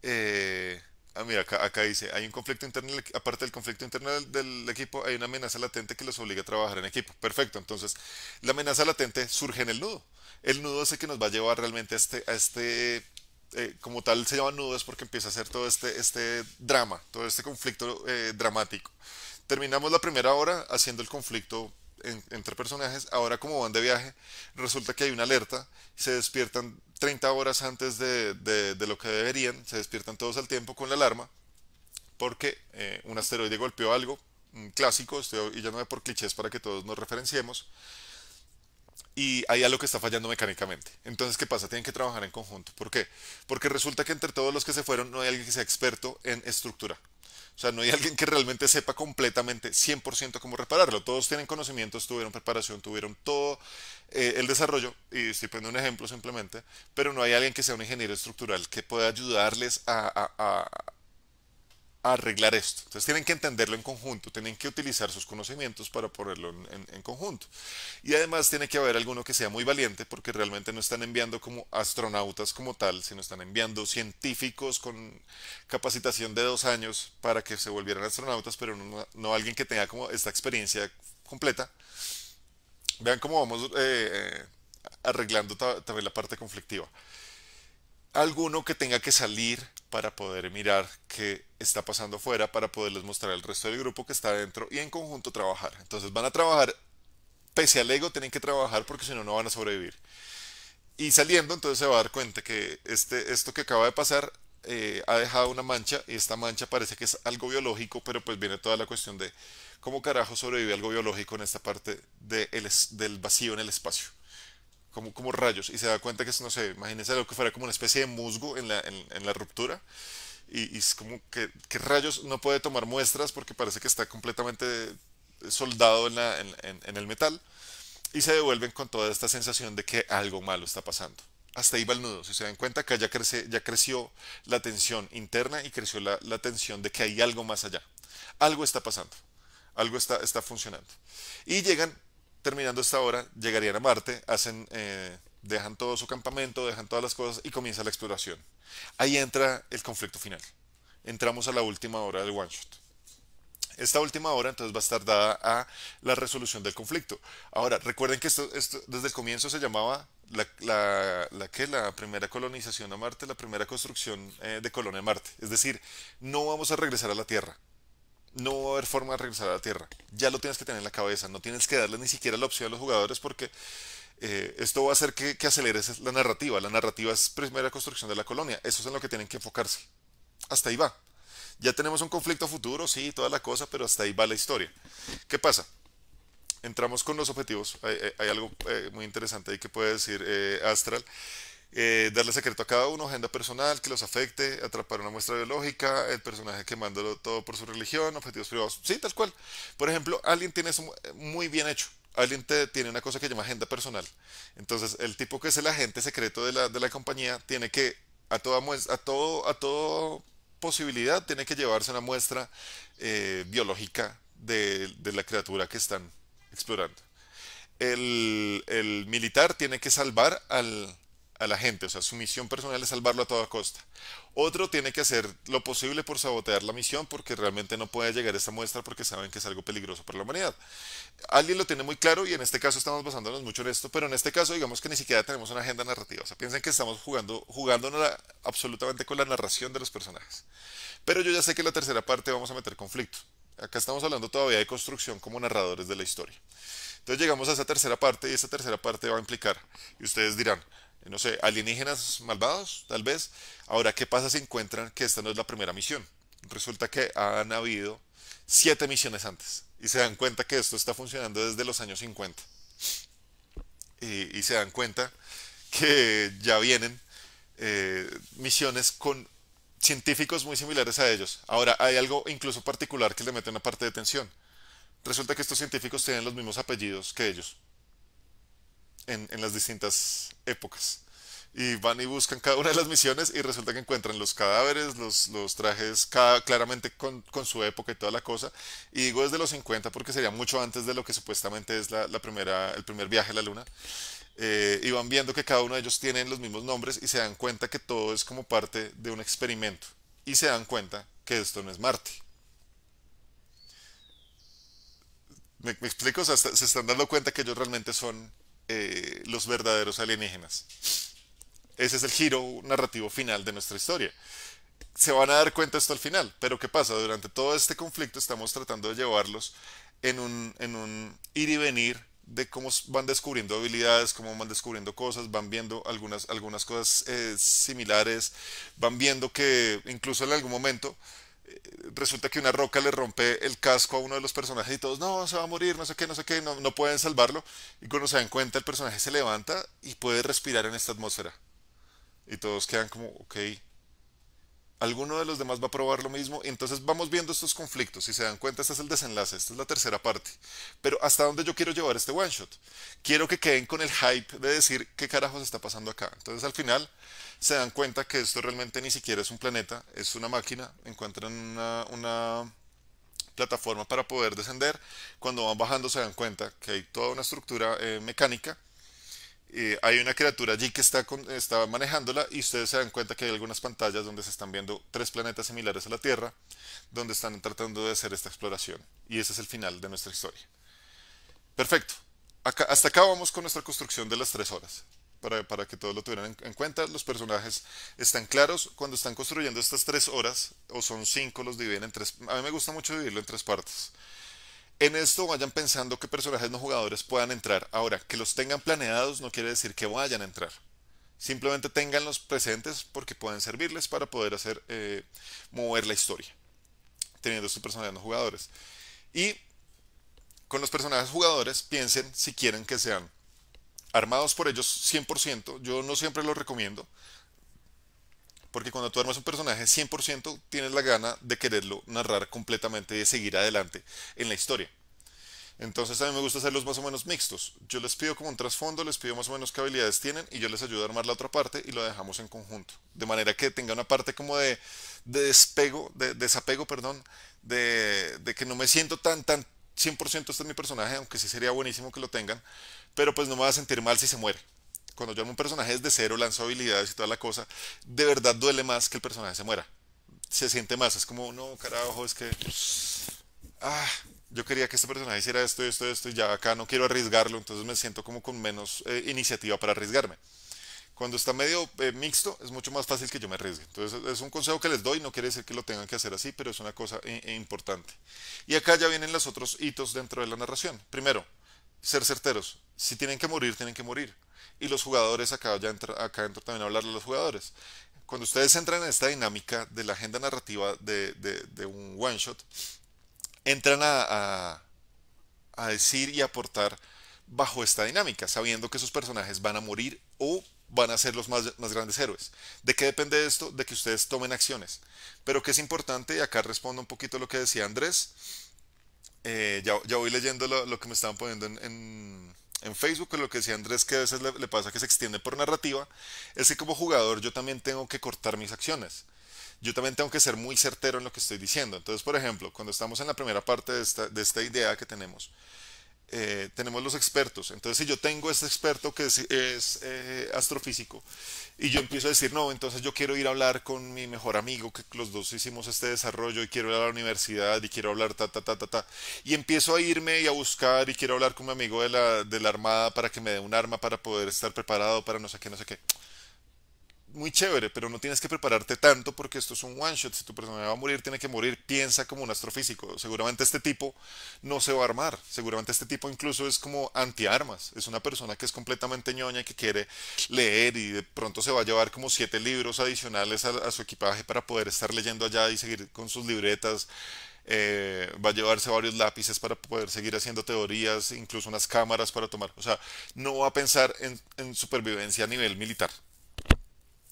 eh, ah, mira, acá, acá dice, hay un conflicto interno, aparte del conflicto interno del, del equipo, hay una amenaza latente que los obliga a trabajar en equipo. Perfecto, entonces la amenaza latente surge en el nudo. El nudo es el que nos va a llevar realmente a este... A este eh, como tal se llama nudo es porque empieza a hacer todo este, este drama, todo este conflicto eh, dramático. Terminamos la primera hora haciendo el conflicto en, entre personajes. Ahora, como van de viaje, resulta que hay una alerta, se despiertan treinta horas antes de, de, de lo que deberían, se despiertan todos al tiempo con la alarma, porque eh, un asteroide golpeó algo, un clásico, estoy yéndome por clichés para que todos nos referenciemos. Y ahí a lo que está fallando mecánicamente. Entonces, ¿qué pasa? Tienen que trabajar en conjunto. ¿Por qué? Porque resulta que entre todos los que se fueron no hay alguien que sea experto en estructura. O sea, no hay alguien que realmente sepa completamente, cien por ciento cómo repararlo. Todos tienen conocimientos, tuvieron preparación, tuvieron todo eh, el desarrollo. Y estoy poniendo un ejemplo simplemente. Pero no hay alguien que sea un ingeniero estructural que pueda ayudarles a... a, a A arreglar esto. Entonces tienen que entenderlo en conjunto, tienen que utilizar sus conocimientos para ponerlo en, en, en conjunto. Y además tiene que haber alguno que sea muy valiente, porque realmente no están enviando como astronautas como tal, sino están enviando científicos con capacitación de dos años para que se volvieran astronautas, pero no, no alguien que tenga como esta experiencia completa. Vean cómo vamos eh, arreglando también la parte conflictiva. Alguno que tenga que salir para poder mirar qué está pasando afuera, para poderles mostrar al resto del grupo que está adentro y en conjunto trabajar. Entonces van a trabajar, pese al ego, tienen que trabajar porque si no, no van a sobrevivir. Y saliendo, entonces se va a dar cuenta que este, esto que acaba de pasar eh, ha dejado una mancha, y esta mancha parece que es algo biológico, pero pues viene toda la cuestión de cómo carajo sobrevive algo biológico en esta parte de el, del vacío en el espacio. Como, como rayos, y se da cuenta que es, no sé, imagínense algo que fuera como una especie de musgo en la, en, en la ruptura, y, y es como que, que rayos, no puede tomar muestras porque parece que está completamente soldado en, la, en, en, en el metal, y se devuelven con toda esta sensación de que algo malo está pasando. Hasta ahí va el nudo. Si se dan cuenta, que ya, crece, ya creció la tensión interna y creció la, la tensión de que hay algo más allá. Algo está pasando, algo está, está funcionando. Y llegan... Terminando esta hora, llegarían a Marte, hacen, eh, dejan todo su campamento, dejan todas las cosas y comienza la exploración. Ahí entra el conflicto final. Entramos a la última hora del one shot. Esta última hora entonces va a estar dada a la resolución del conflicto. Ahora, recuerden que esto, esto desde el comienzo se llamaba la, la, la, ¿qué? la primera colonización a Marte, la primera construcción eh, de colonia a Marte. Es decir, no vamos a regresar a la Tierra. No va a haber forma de regresar a la Tierra. Ya lo tienes que tener en la cabeza. No tienes que darle ni siquiera la opción a los jugadores, porque eh, esto va a hacer que, que aceleres la narrativa. La narrativa es primera construcción de la colonia. Eso es en lo que tienen que enfocarse. Hasta ahí va. Ya tenemos un conflicto futuro, sí, toda la cosa, pero hasta ahí va la historia. ¿Qué pasa? Entramos con los objetivos. Hay, hay algo eh, muy interesante ahí que puede decir eh, Astral. Eh, darle secreto a cada uno, agenda personal que los afecte, atrapar una muestra biológica, el personaje quemándolo todo por su religión, objetivos privados, sí, tal cual. Por ejemplo, Alien tiene eso muy bien hecho. Alien te, tiene una cosa que llama agenda personal. Entonces el tipo que es el agente secreto de la, de la compañía tiene que a toda, a todo, a todo posibilidad tiene que llevarse una muestra eh, biológica de, de la criatura que están explorando. El, el militar tiene que salvar al a la gente, o sea, su misión personal es salvarlo a toda costa. Otro tiene que hacer lo posible por sabotear la misión, porque realmente no puede llegar a esta muestra porque saben que es algo peligroso para la humanidad. Alguien lo tiene muy claro, y en este caso estamos basándonos mucho en esto, pero en este caso digamos que ni siquiera tenemos una agenda narrativa. O sea, piensen que estamos jugando, jugando absolutamente con la narración de los personajes. Pero yo ya sé que en la tercera parte vamos a meter conflicto. Acá estamos hablando todavía de construcción como narradores de la historia. Entonces llegamos a esa tercera parte, y esa tercera parte va a implicar, y ustedes dirán, no sé, alienígenas malvados, tal vez. Ahora, ¿qué pasa si encuentran que esta no es la primera misión? Resulta que han habido siete misiones antes, y se dan cuenta que esto está funcionando desde los años cincuenta. Y, y se dan cuenta que ya vienen eh, misiones con científicos muy similares a ellos. Ahora, hay algo incluso particular que le mete una parte de tensión. Resulta que estos científicos tienen los mismos apellidos que ellos. En, en las distintas épocas, y van y buscan cada una de las misiones, y resulta que encuentran los cadáveres, los, los trajes cada, claramente con, con su época y toda la cosa. Y digo desde los cincuenta porque sería mucho antes de lo que supuestamente es la, la primera, el primer viaje a la luna. Eh, y van viendo que cada uno de ellos tienen los mismos nombres, y se dan cuenta que todo es como parte de un experimento, y se dan cuenta que esto no es Marte. ¿Me, me explico? O sea, se están dando cuenta que ellos realmente son Eh, los verdaderos alienígenas. Ese es el giro narrativo final de nuestra historia. Se van a dar cuenta esto al final, pero ¿qué pasa? Durante todo este conflicto estamos tratando de llevarlos en un, en un ir y venir de cómo van descubriendo habilidades, cómo van descubriendo cosas, van viendo algunas, algunas cosas eh, similares, van viendo que incluso en algún momento resulta que una roca le rompe el casco a uno de los personajes y todos, no, se va a morir, no sé qué, no sé qué, no, no pueden salvarlo. Y cuando se dan cuenta, el personaje se levanta y puede respirar en esta atmósfera. Y todos quedan como, ok, alguno de los demás va a probar lo mismo. Y entonces vamos viendo estos conflictos. Si se dan cuenta, este es el desenlace, esta es la tercera parte. Pero hasta dónde yo quiero llevar este one shot. Quiero que queden con el hype de decir qué carajos está pasando acá. Entonces al final se dan cuenta que esto realmente ni siquiera es un planeta, es una máquina. Encuentran una, una plataforma para poder descender. Cuando van bajando se dan cuenta que hay toda una estructura eh, mecánica. Eh, hay una criatura allí que está, con, está manejándola, y ustedes se dan cuenta que hay algunas pantallas donde se están viendo tres planetas similares a la Tierra, donde están tratando de hacer esta exploración. Y ese es el final de nuestra historia. Perfecto. Acá, hasta acá vamos con nuestra construcción de las tres horas. Para, para que todos lo tuvieran en, en cuenta, los personajes están claros. Cuando están construyendo estas tres horas, o son cinco, los dividen en tres. A mí me gusta mucho dividirlo en tres partes. En esto vayan pensando que personajes no jugadores puedan entrar. Ahora, que los tengan planeados no quiere decir que vayan a entrar. Simplemente ténganlos presentes porque pueden servirles para poder hacer eh, mover la historia, teniendo estos personajes no jugadores. Y con los personajes jugadores piensen si quieren que sean armados por ellos cien por ciento. Yo no siempre los recomiendo, porque cuando tú armas un personaje cien por ciento tienes la gana de quererlo narrar completamente y de seguir adelante en la historia. Entonces a mí me gusta hacerlos más o menos mixtos. Yo les pido como un trasfondo, les pido más o menos qué habilidades tienen y yo les ayudo a armar la otra parte y lo dejamos en conjunto. De manera que tenga una parte como de, de despego, de desapego, perdón, de, de que no me siento tan, tan cien por ciento este es mi personaje, aunque sí sería buenísimo que lo tengan, pero pues no me va a sentir mal si se muere. Cuando yo armo un personaje desde cero, lanzo habilidades y toda la cosa, de verdad duele más que el personaje se muera. Se siente más, es como, no, carajo, es que... Ah, yo quería que este personaje hiciera esto, esto, esto, y ya acá no quiero arriesgarlo, entonces me siento como con menos eh, iniciativa para arriesgarme. Cuando está medio eh, mixto, es mucho más fácil que yo me arriesgue. Entonces es un consejo que les doy, no quiere decir que lo tengan que hacer así, pero es una cosa e e importante. Y acá ya vienen los otros hitos dentro de la narración. Primero, ser certeros. Si tienen que morir, tienen que morir. Y los jugadores, acá, ya entra, acá entro también a hablarle a los jugadores. Cuando ustedes entran en esta dinámica de la agenda narrativa de, de, de un one shot, entran a, a, a decir y aportar bajo esta dinámica, sabiendo que sus personajes van a morir o van a ser los más, más grandes héroes. ¿De qué depende esto? De que ustedes tomen acciones. Pero que es importante, y acá respondo un poquito a lo que decía Andrés, eh, ya, ya voy leyendo lo, lo que me estaban poniendo en... en En Facebook, lo que decía Andrés, que a veces le, le pasa que se extiende por narrativa, es que como jugador yo también tengo que cortar mis acciones. Yo también tengo que ser muy certero en lo que estoy diciendo. Entonces, por ejemplo, cuando estamos en la primera parte de esta, de esta idea que tenemos, eh, tenemos los expertos. Entonces, si yo tengo este experto que es, es eh, astrofísico y yo empiezo a decir, no, entonces yo quiero ir a hablar con mi mejor amigo, que los dos hicimos este desarrollo y quiero ir a la universidad y quiero hablar ta, ta, ta, ta, ta. Y empiezo a irme y a buscar y quiero hablar con mi amigo de la, de la armada para que me dé un arma para poder estar preparado para no sé qué, no sé qué. Muy chévere, pero no tienes que prepararte tanto porque esto es un one shot. Si tu personaje va a morir, tiene que morir. Piensa como un astrofísico. Seguramente este tipo no se va a armar. Seguramente este tipo incluso es como anti-armas. Es una persona que es completamente ñoña y que quiere leer y de pronto se va a llevar como siete libros adicionales a, a su equipaje para poder estar leyendo allá y seguir con sus libretas. Eh, va a llevarse varios lápices para poder seguir haciendo teorías, incluso unas cámaras para tomar. O sea, no va a pensar en, en supervivencia a nivel militar.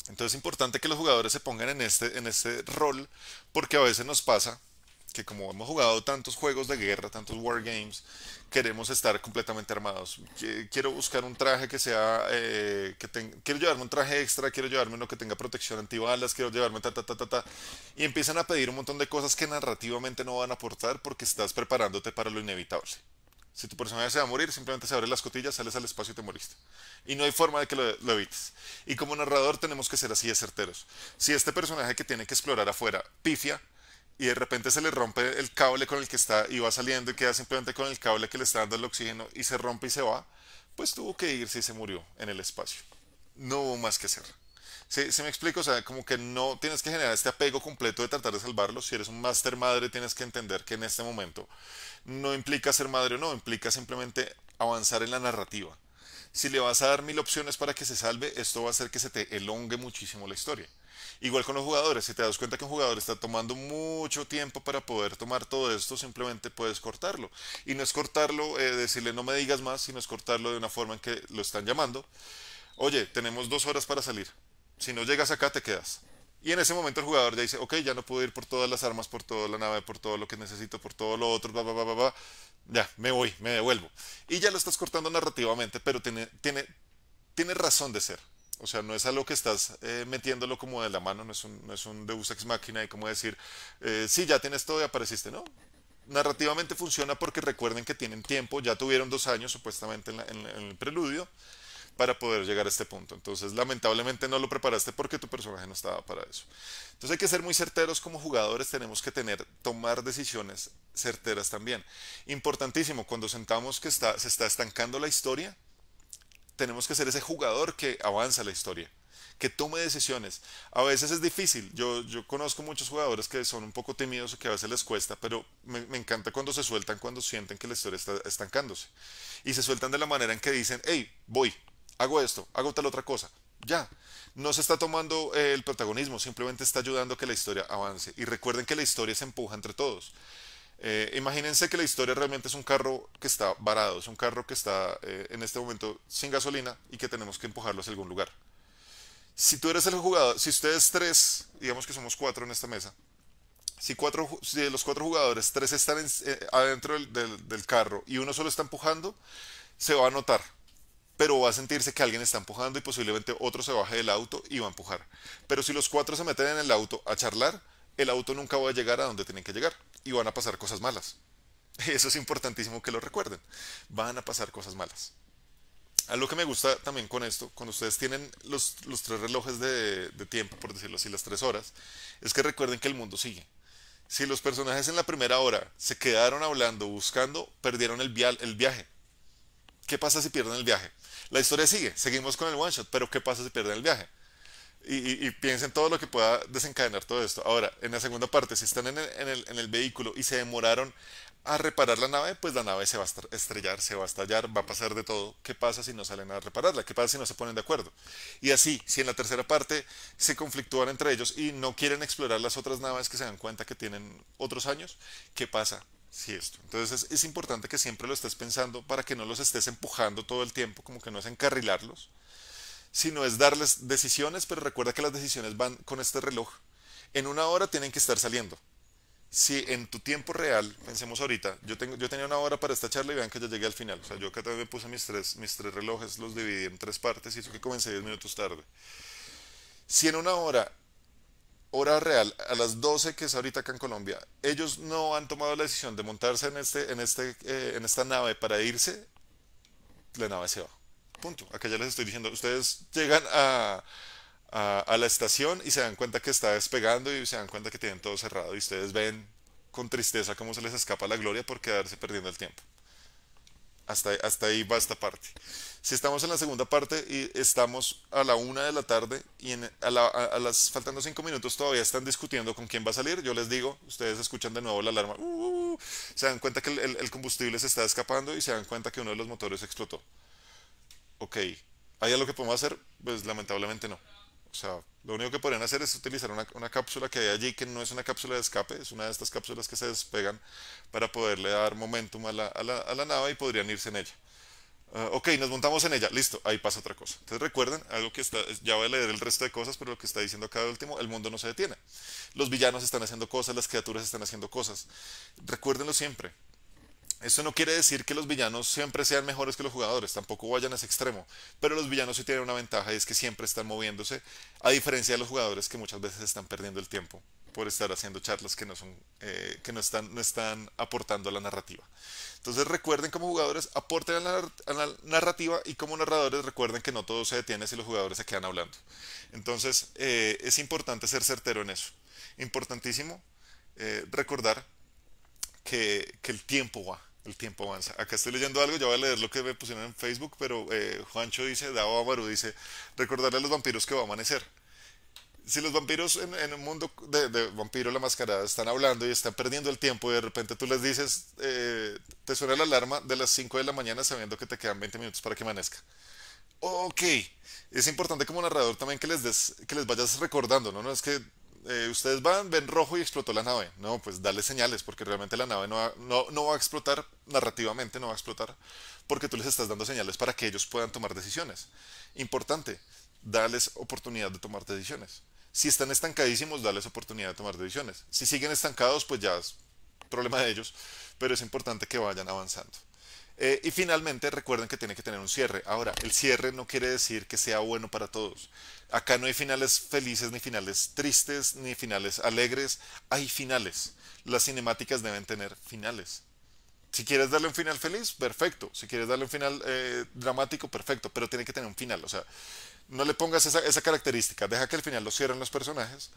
Entonces es importante que los jugadores se pongan en este, en este rol, porque a veces nos pasa que como hemos jugado tantos juegos de guerra, tantos war games, queremos estar completamente armados. Quiero buscar un traje que sea, eh, que tenga, quiero llevarme un traje extra, quiero llevarme uno que tenga protección antibalas, quiero llevarme ta ta ta ta ta. Y empiezan a pedir un montón de cosas que narrativamente no van a aportar porque estás preparándote para lo inevitable. Si tu personaje se va a morir, simplemente se abre las cotillas, sales al espacio y te moriste. Y no hay forma de que lo, lo evites. Y como narrador tenemos que ser así de certeros. Si este personaje que tiene que explorar afuera pifia, y de repente se le rompe el cable con el que está, y va saliendo y queda simplemente con el cable que le está dando el oxígeno, y se rompe y se va, pues tuvo que irse y se murió en el espacio. No hubo más que hacer. ¿Sí, sí me explico? O sea, como que no tienes que generar este apego completo de tratar de salvarlo. Si eres un máster madre, tienes que entender que en este momento no implica ser madre o no, implica simplemente avanzar en la narrativa. Si le vas a dar mil opciones para que se salve, esto va a hacer que se te elongue muchísimo la historia. Igual con los jugadores, si te das cuenta que un jugador está tomando mucho tiempo para poder tomar todo esto, simplemente puedes cortarlo. Y no es cortarlo, eh, decirle no me digas más, sino es cortarlo de una forma en que lo están llamando. Oye, tenemos dos horas para salir. Si no llegas acá, te quedas. Y en ese momento el jugador ya dice, ok, ya no puedo ir por todas las armas, por toda la nave, por todo lo que necesito, por todo lo otro, bla, bla, bla, bla, bla. Ya, me voy, me devuelvo. Y ya lo estás cortando narrativamente, pero tiene, tiene, tiene razón de ser. O sea, no es algo que estás eh, metiéndolo como de la mano, no es un, no es un Deus Ex Machina y como decir, eh, sí, ya tienes todo y apareciste, ¿no? Narrativamente funciona porque recuerden que tienen tiempo, ya tuvieron dos años supuestamente en, la, en, en el preludio, para poder llegar a este punto. Entonces, lamentablemente no lo preparaste porque tu personaje no estaba para eso. Entonces hay que ser muy certeros como jugadores, tenemos que tener, tomar decisiones certeras también. Importantísimo, cuando sentamos que está, se está estancando la historia, tenemos que ser ese jugador que avanza la historia, que tome decisiones. A veces es difícil, yo, yo conozco muchos jugadores que son un poco tímidos o que a veces les cuesta, pero me, me encanta cuando se sueltan, cuando sienten que la historia está estancándose. Y se sueltan de la manera en que dicen, hey, voy. Hago esto, hago tal otra cosa, ya. No se está tomando eh, el protagonismo, simplemente está ayudando a que la historia avance. Y recuerden que la historia se empuja entre todos. Eh, imagínense que la historia realmente es un carro que está varado, es un carro que está eh, en este momento sin gasolina y que tenemos que empujarlo hacia algún lugar. Si tú eres el jugador, si ustedes tres, digamos que somos cuatro en esta mesa, si, cuatro, si de los cuatro jugadores, tres están en, eh, adentro del, del, del carro y uno solo está empujando, se va a notar. Pero va a sentirse que alguien está empujando y posiblemente otro se baje del auto y va a empujar. Pero si los cuatro se meten en el auto a charlar, el auto nunca va a llegar a donde tienen que llegar y van a pasar cosas malas. Eso es importantísimo que lo recuerden. Van a pasar cosas malas. Algo que me gusta también con esto, cuando ustedes tienen los, los tres relojes de, de tiempo, por decirlo así, las tres horas, es que recuerden que el mundo sigue. Si los personajes en la primera hora se quedaron hablando, buscando, perdieron el, via- el viaje. ¿Qué pasa si pierden el viaje? La historia sigue, seguimos con el one shot, pero ¿qué pasa si pierden el viaje? Y, y, y piensen todo lo que pueda desencadenar todo esto. Ahora, en la segunda parte, si están en el, en, el, en el vehículo y se demoraron a reparar la nave, pues la nave se va a estrellar, se va a estallar, va a pasar de todo. ¿Qué pasa si no salen a repararla? ¿Qué pasa si no se ponen de acuerdo? Y así, si en la tercera parte se conflictúan entre ellos y no quieren explorar las otras naves que se dan cuenta que tienen otros años, ¿qué pasa? Sí, esto. Entonces es, es importante que siempre lo estés pensando para que no los estés empujando todo el tiempo, como que no es encarrilarlos, sino es darles decisiones, pero recuerda que las decisiones van con este reloj. En una hora tienen que estar saliendo. Si en tu tiempo real, pensemos ahorita, yo, tengo, yo tenía una hora para esta charla y vean que yo llegué al final. O sea, yo acá también me puse mis tres, mis tres relojes, los dividí en tres partes y eso que comencé diez minutos tarde. Si en una hora... hora real, a las doce, que es ahorita acá en Colombia, ellos no han tomado la decisión de montarse en, este, en, este, eh, en esta nave para irse, la nave se va. Punto. Acá ya les estoy diciendo, ustedes llegan a, a, a la estación y se dan cuenta que está despegando y se dan cuenta que tienen todo cerrado y ustedes ven con tristeza cómo se les escapa la gloria por quedarse perdiendo el tiempo. Hasta, hasta ahí va esta parte. Si estamos en la segunda parte y estamos a la una de la tarde y en, a, la, a, a las faltando cinco minutos todavía están discutiendo con quién va a salir, yo les digo, ustedes escuchan de nuevo la alarma, uh, uh, uh, se dan cuenta que el, el, el combustible se está escapando y se dan cuenta que uno de los motores explotó. Ok, ¿hay algo que podemos hacer? Pues lamentablemente no. O sea, lo único que podrían hacer es utilizar una, una cápsula que hay allí, que no es una cápsula de escape, es una de estas cápsulas que se despegan para poderle dar momentum a la, a la, a la nave y podrían irse en ella. Uh, ok, nos montamos en ella, listo, ahí pasa otra cosa. Entonces recuerden, algo que está, ya voy a leer el resto de cosas, pero lo que está diciendo acá de último, el mundo no se detiene. Los villanos están haciendo cosas, las criaturas están haciendo cosas. Recuérdenlo siempre. Esto no quiere decir que los villanos siempre sean mejores que los jugadores, tampoco vayan a ese extremo, pero los villanos sí tienen una ventaja y es que siempre están moviéndose, a diferencia de los jugadores que muchas veces están perdiendo el tiempo por estar haciendo charlas que no son, eh, que no están, no están aportando a la narrativa. Entonces recuerden como jugadores, aporten a la, a la narrativa y como narradores recuerden que no todo se detiene si los jugadores se quedan hablando. Entonces eh, es importante ser certero en eso. Importantísimo eh, recordar que, que el tiempo va. El tiempo avanza. Acá estoy leyendo algo, ya voy a leer lo que me pusieron en Facebook, pero eh, Juancho dice, Dao Amaru dice, recordarle a los vampiros que va a amanecer. Si los vampiros en, en un mundo de, de Vampiro la Mascarada están hablando y están perdiendo el tiempo y de repente tú les dices, eh, te suena la alarma de las cinco de la mañana sabiendo que te quedan veinte minutos para que amanezca. Ok, es importante como narrador también que les, des, que les vayas recordando, ¿no? No es que eh, ustedes van, ven rojo y explotó la nave. No, pues dale señales, porque realmente la nave no va, no, no va a explotar, narrativamente no va a explotar, porque tú les estás dando señales para que ellos puedan tomar decisiones. Importante, darles oportunidad de tomar decisiones. Si están estancadísimos, darles oportunidad de tomar decisiones. Si siguen estancados, pues ya es problema de ellos, pero es importante que vayan avanzando. Eh, y finalmente recuerden que tiene que tener un cierre. Ahora, el cierre no quiere decir que sea bueno para todos. Acá no hay finales felices, ni finales tristes, ni finales alegres. Hay finales. Las cinemáticas deben tener finales. Si quieres darle un final feliz, perfecto. Si quieres darle un final eh, dramático, perfecto. Pero tiene que tener un final. O sea, no le pongas esa, esa característica. Deja que el final lo cierren los personajes,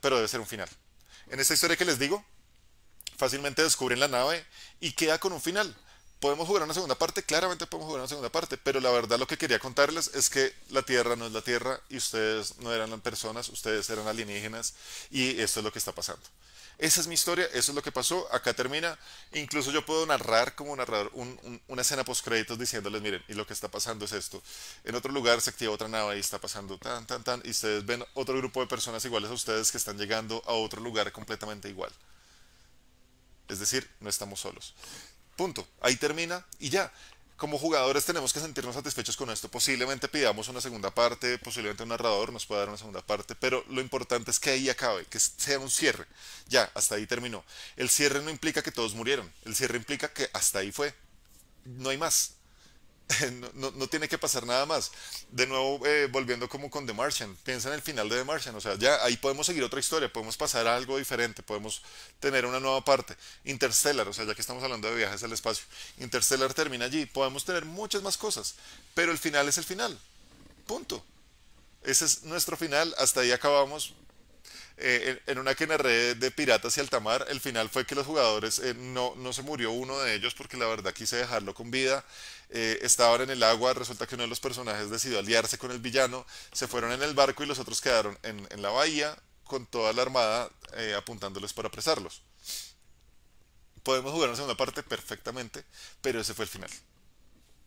pero debe ser un final. En esta historia que les digo, fácilmente descubren la nave y queda con un final. ¿Podemos jugar una segunda parte? Claramente podemos jugar una segunda parte, pero la verdad lo que quería contarles es que la Tierra no es la Tierra y ustedes no eran personas, ustedes eran alienígenas y esto es lo que está pasando. Esa es mi historia, eso es lo que pasó, acá termina. Incluso yo puedo narrar como narrar un, un, una escena post créditos diciéndoles, miren, y lo que está pasando es esto. En otro lugar se activa otra nave y está pasando tan, tan, tan, y ustedes ven otro grupo de personas iguales a ustedes que están llegando a otro lugar completamente igual. Es decir, no estamos solos. Punto. Ahí termina y ya. Como jugadores tenemos que sentirnos satisfechos con esto. Posiblemente pidamos una segunda parte, posiblemente un narrador nos pueda dar una segunda parte, pero lo importante es que ahí acabe, que sea un cierre. Ya, hasta ahí terminó. El cierre no implica que todos murieron. El cierre implica que hasta ahí fue. No hay más. No, no, no tiene que pasar nada más. De nuevo, eh, volviendo como con The Martian. Piensa en el final de The Martian. O sea, ya ahí podemos seguir otra historia. Podemos pasar a algo diferente. Podemos tener una nueva parte. Interstellar, o sea, ya que estamos hablando de viajes al espacio. Interstellar termina allí. Podemos tener muchas más cosas. Pero el final es el final. Punto. Ese es nuestro final. Hasta ahí acabamos. Eh, en, en una que narré de piratas y altamar, el final fue que los jugadores, eh, no, no se murió uno de ellos porque la verdad quise dejarlo con vida. Eh, estaban en el agua, resulta que uno de los personajes decidió aliarse con el villano, se fueron en el barco y los otros quedaron en, en la bahía con toda la armada eh, apuntándoles para apresarlos. Podemos jugar una segunda parte perfectamente, pero ese fue el final.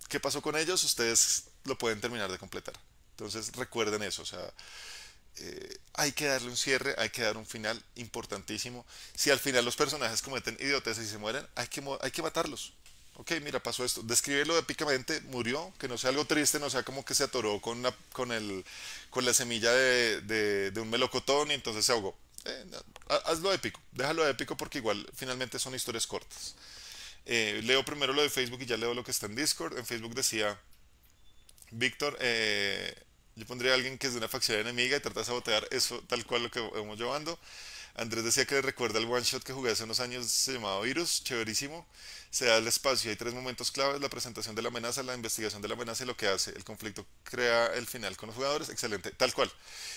¿Qué pasó con ellos? Ustedes lo pueden terminar de completar. Entonces recuerden eso, o sea, eh, hay que darle un cierre, hay que dar un final importantísimo. Si al final los personajes cometen idioteces y se mueren, hay que, hay que matarlos. Ok, mira, pasó esto. Descríbelo épicamente, murió, que no sea algo triste, no sea como que se atoró con, una, con, el, con la semilla de, de, de un melocotón y entonces se ahogó. Eh, no, hazlo épico, déjalo épico porque igual finalmente son historias cortas. Eh, leo primero lo de Facebook y ya leo lo que está en Discord. En Facebook decía, Víctor, eh, yo pondría a alguien que es de una facción enemiga y trata de sabotear eso tal cual lo que vamos llevando. Andrés decía que le recuerda el one shot que jugué hace unos años, se llamaba Virus, chéverísimo. Se da el espacio, hay tres momentos claves: la presentación de la amenaza, la investigación de la amenaza y lo que hace el conflicto crea el final con los jugadores. Excelente, tal cual.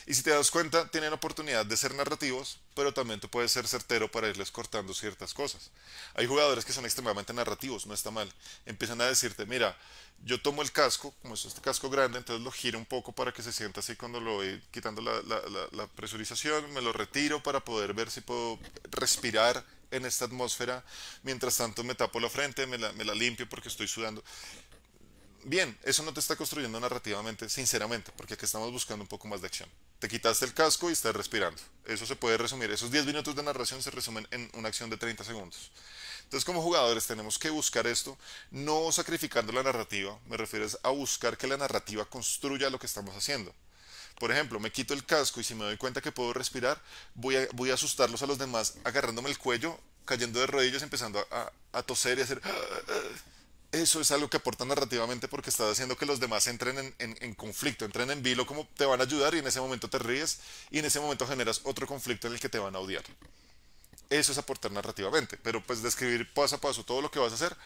Y si te das cuenta, tienen la oportunidad de ser narrativos, pero también tú puedes ser certero para irles cortando ciertas cosas. Hay jugadores que son extremadamente narrativos, no está mal. Empiezan a decirte, mira, yo tomo el casco, como es este casco grande, entonces lo giro un poco para que se sienta así cuando lo voy quitando la, la, la, la presurización, me lo retiro para poder ver si puedo respirar en esta atmósfera, mientras tanto me tapo la frente, me la, me la limpio porque estoy sudando. Bien, eso no te está construyendo narrativamente, sinceramente, porque aquí estamos buscando un poco más de acción. Te quitaste el casco y estás respirando. Eso se puede resumir, esos diez minutos de narración se resumen en una acción de treinta segundos. Entonces como jugadores tenemos que buscar esto, no sacrificando la narrativa, me refiero a buscar que la narrativa construya lo que estamos haciendo. Por ejemplo, me quito el casco y si me doy cuenta que puedo respirar, voy a, voy a asustarlos a los demás agarrándome el cuello, cayendo de rodillas, empezando a, a, a toser y a hacer... Eso es algo que aporta narrativamente porque está haciendo que los demás entren en, en, en conflicto, entren en vilo, como te van a ayudar y en ese momento te ríes y en ese momento generas otro conflicto en el que te van a odiar. Eso es aportar narrativamente, pero pues describir paso a paso todo lo que vas a hacer,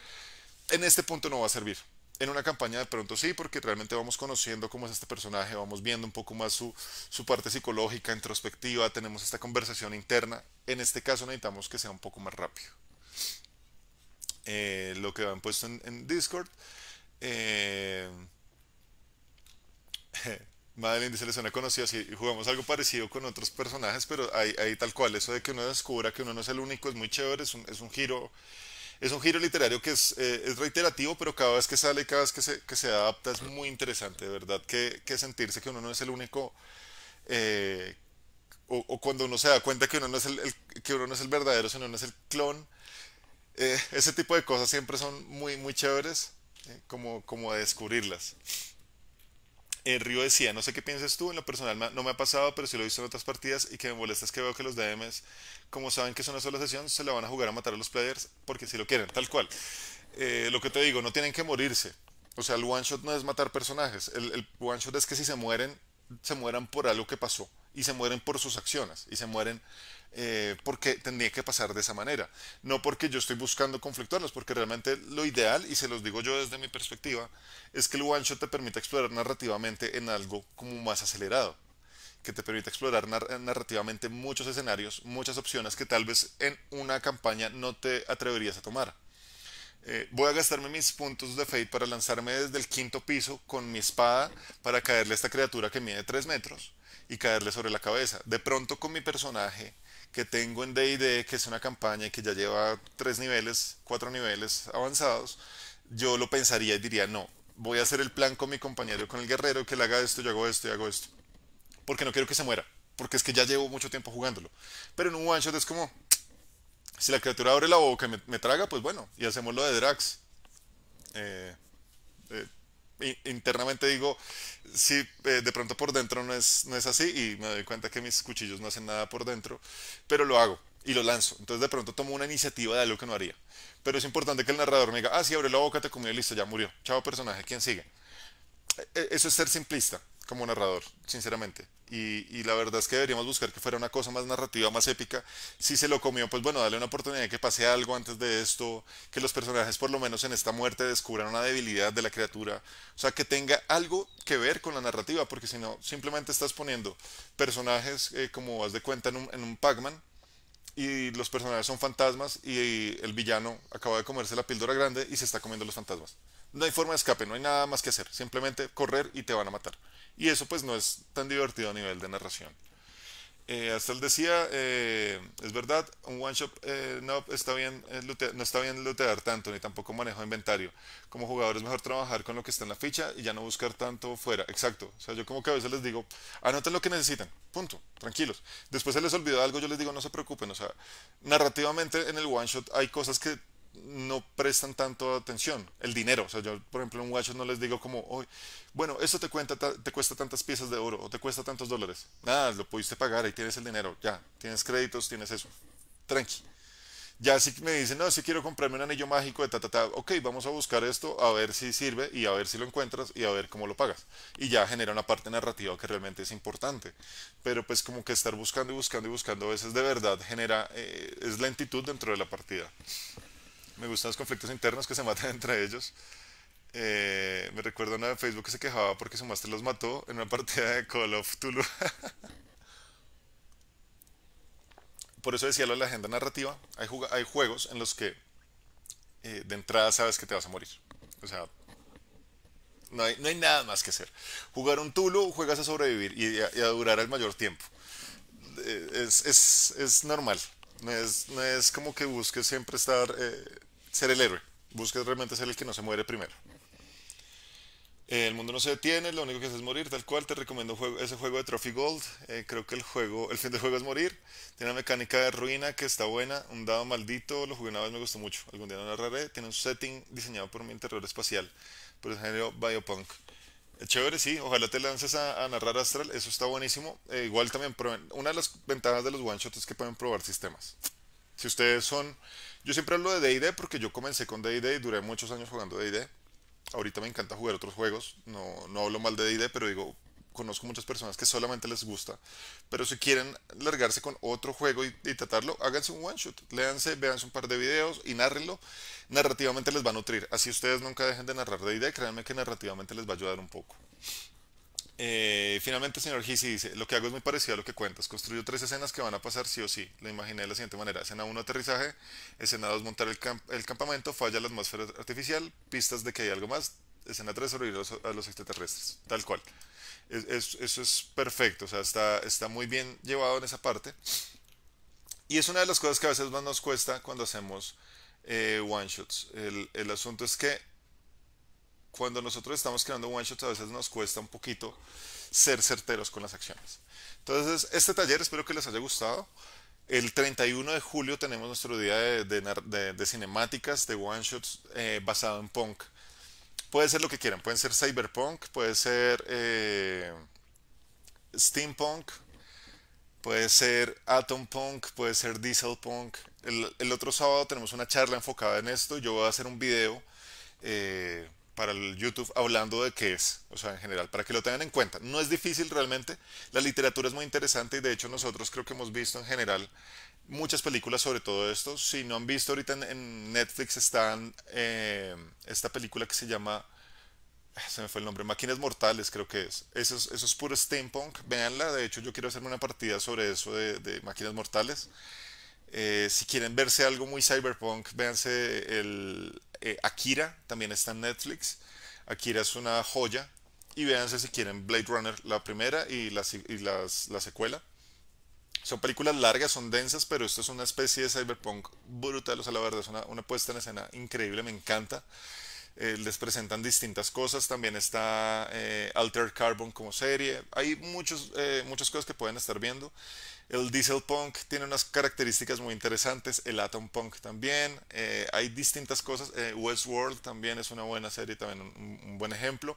en este punto no va a servir. En una campaña de pronto sí, porque realmente vamos conociendo cómo es este personaje, vamos viendo un poco más su, su parte psicológica, introspectiva, tenemos esta conversación interna. En este caso necesitamos que sea un poco más rápido. Eh, lo que han puesto en, en Discord. Eh, Madeline dice, le suena conocido, así jugamos algo parecido con otros personajes, pero ahí tal cual, eso de que uno descubra que uno no es el único es muy chévere, es un, es un giro es un giro literario que es, eh, es reiterativo, pero cada vez que sale y cada vez que se, que se adapta es muy interesante, de verdad, que, que sentirse que uno no es el único, eh, o, o cuando uno se da cuenta que uno no es el, el, que uno no es el verdadero, sino uno es el clon. Eh, ese tipo de cosas siempre son muy, muy chéveres, eh, como, como de descubrirlas. Eh, Río decía, no sé qué piensas tú, en lo personal me, no me ha pasado, pero sí lo he visto en otras partidas y que me molesta es que veo que los D Ms, como saben que es una sola sesión, se la van a jugar a matar a los players porque si lo quieren, tal cual. Eh, lo que te digo, no tienen que morirse. O sea, el one shot no es matar personajes, el, el one shot es que si se mueren, se mueran por algo que pasó y se mueren por sus acciones y se mueren eh, porque tendría que pasar de esa manera. No porque yo estoy buscando conflictuarlos, porque realmente lo ideal, y se los digo yo desde mi perspectiva, es que el one shot te permita explorar narrativamente en algo como más acelerado, que te permita explorar nar narrativamente muchos escenarios, muchas opciones que tal vez en una campaña no te atreverías a tomar. Eh, voy a gastarme mis puntos de Fate para lanzarme desde el quinto piso con mi espada para caerle a esta criatura que mide tres metros y caerle sobre la cabeza. De pronto con mi personaje que tengo en D and D, que es una campaña y que ya lleva tres niveles, cuatro niveles avanzados, yo lo pensaría y diría, no, voy a hacer el plan con mi compañero, con el guerrero, que le haga esto, yo hago esto, yo hago esto, porque no quiero que se muera, porque es que ya llevo mucho tiempo jugándolo. Pero en un one shot es como, si la criatura abre la boca y me, me traga, pues bueno, y hacemos lo de Drax. Eh, eh, internamente digo, sí, eh, de pronto por dentro no es, no es así, y me doy cuenta que mis cuchillos no hacen nada por dentro, pero lo hago y lo lanzo. Entonces de pronto tomo una iniciativa de algo que no haría. Pero es importante que el narrador me diga, ah, sí, abre la boca, te comió, listo, ya murió. Chao personaje, ¿quién sigue? Eh, eso es ser simplista como narrador, sinceramente, y, y la verdad es que deberíamos buscar que fuera una cosa más narrativa, más épica. Si se lo comió, pues bueno, dale una oportunidad de que pase algo antes de esto, que los personajes por lo menos en esta muerte descubran una debilidad de la criatura, o sea, que tenga algo que ver con la narrativa, porque si no, simplemente estás poniendo personajes eh, como vas de cuenta en un, en un Pac-Man, y los personajes son fantasmas, y, y el villano acaba de comerse la píldora grande y se está comiendo los fantasmas. No hay forma de escape, no hay nada más que hacer, simplemente correr y te van a matar. Y eso pues no es tan divertido a nivel de narración. Eh, hasta él decía, eh, es verdad, un one shot eh, no, está bien, eh, lootear, no está bien lootear tanto, ni tampoco manejo de inventario. Como jugador es mejor trabajar con lo que está en la ficha y ya no buscar tanto fuera. Exacto, o sea, yo como que a veces les digo, anoten lo que necesitan, punto, tranquilos. Después se les olvidó algo, yo les digo, no se preocupen, o sea, narrativamente en el one shot hay cosas que no prestan tanto atención. El dinero, o sea, yo por ejemplo en un one shot no les digo como, oh, bueno, esto te, cuenta, te cuesta tantas piezas de oro o te cuesta tantos dólares, nada, lo pudiste pagar, ahí tienes el dinero, ya, tienes créditos, tienes eso, tranqui. Ya si me dicen, no, si quiero comprarme un anillo mágico de ta ta ta, ok, vamos a buscar esto a ver si sirve y a ver si lo encuentras y a ver cómo lo pagas, y ya genera una parte narrativa que realmente es importante. Pero pues como que estar buscando y buscando y buscando a veces de verdad genera, eh, es lentitud dentro de la partida. Me gustan los conflictos internos que se matan entre ellos. Eh, me recuerda una de Facebook que se quejaba porque su máster los mató en una partida de Call of Cthulhu. Por eso decía lo de la agenda narrativa. Hay, hay juegos en los que eh, de entrada sabes que te vas a morir. O sea, no hay, no hay nada más que hacer. Jugar un Cthulhu, juegas a sobrevivir y a, y a durar el mayor tiempo. Eh, es, es, es normal. No es, no es como que busques siempre estar... Eh, ser el héroe, buscas realmente ser el que no se muere primero. Eh, el mundo no se detiene, lo único que hace es morir, tal cual. Te recomiendo juego, ese juego de Trophy Gold. Eh, creo que el juego, el fin del juego es morir. Tiene una mecánica de ruina que está buena, un dado maldito, lo jugué una vez, me gustó mucho, algún día lo narraré. Tiene un setting diseñado por mi interior espacial, por el género biopunk. Eh, chévere, sí, ojalá te lances a, a narrar Astral, eso está buenísimo. Eh, igual también, prueben. Una de las ventajas de los one shots es que pueden probar sistemas. Si ustedes son... Yo siempre hablo de D and D porque yo comencé con D and D y duré muchos años jugando D and D. Ahorita me encanta jugar otros juegos, no, no hablo mal de D and D, pero digo, conozco muchas personas que solamente les gusta. Pero si quieren largarse con otro juego y, y tratarlo, háganse un one shot, léanse, véanse un par de videos y nárrenlo. Narrativamente les va a nutrir, así ustedes nunca dejen de narrar D and D, créanme que narrativamente les va a ayudar un poco. Eh, finalmente, señor Gisi dice, lo que hago es muy parecido a lo que cuentas, construyo tres escenas que van a pasar sí o sí, lo imaginé de la siguiente manera: escena uno aterrizaje, escena dos montar el, camp el campamento, falla la atmósfera artificial, pistas de que hay algo más, escena tres sobrevivir a los, a los extraterrestres, tal cual. Es, es, eso es perfecto, o sea, está, está muy bien llevado en esa parte, y es una de las cosas que a veces más nos cuesta cuando hacemos eh, one-shots. El, el asunto es que cuando nosotros estamos creando one-shots a veces nos cuesta un poquito ser certeros con las acciones. Entonces, este taller espero que les haya gustado. El treinta y uno de julio tenemos nuestro día de, de, de, de cinemáticas, de one-shots eh, basado en punk. Puede ser lo que quieran, pueden ser cyberpunk, puede ser eh, steampunk, puede ser atom punk, puede ser diesel punk. El, el otro sábado tenemos una charla enfocada en esto. Yo voy a hacer un video eh, para el YouTube hablando de qué es, o sea, en general, para que lo tengan en cuenta. No es difícil realmente, la literatura es muy interesante y de hecho nosotros creo que hemos visto en general muchas películas sobre todo esto. Si no han visto ahorita en, en Netflix están eh, esta película que se llama, se me fue el nombre, Máquinas Mortales creo que es. Eso es, eso es puro steampunk, véanla. De hecho yo quiero hacerme una partida sobre eso de, de Máquinas Mortales. Eh, si quieren verse algo muy cyberpunk, véanse el eh, Akira, también está en Netflix. Akira es una joya. Y véanse si quieren Blade Runner, la primera y, la, y las, la secuela. Son películas largas, son densas, pero esto es una especie de cyberpunk brutal. O sea, la verdad es una, una puesta en escena increíble, me encanta. Eh, les presentan distintas cosas. También está eh, Altered Carbon como serie. Hay muchos, eh, muchas cosas que pueden estar viendo. El diesel punk tiene unas características muy interesantes. El atom punk también. Eh, hay distintas cosas. Eh, Westworld también es una buena serie, también un, un buen ejemplo.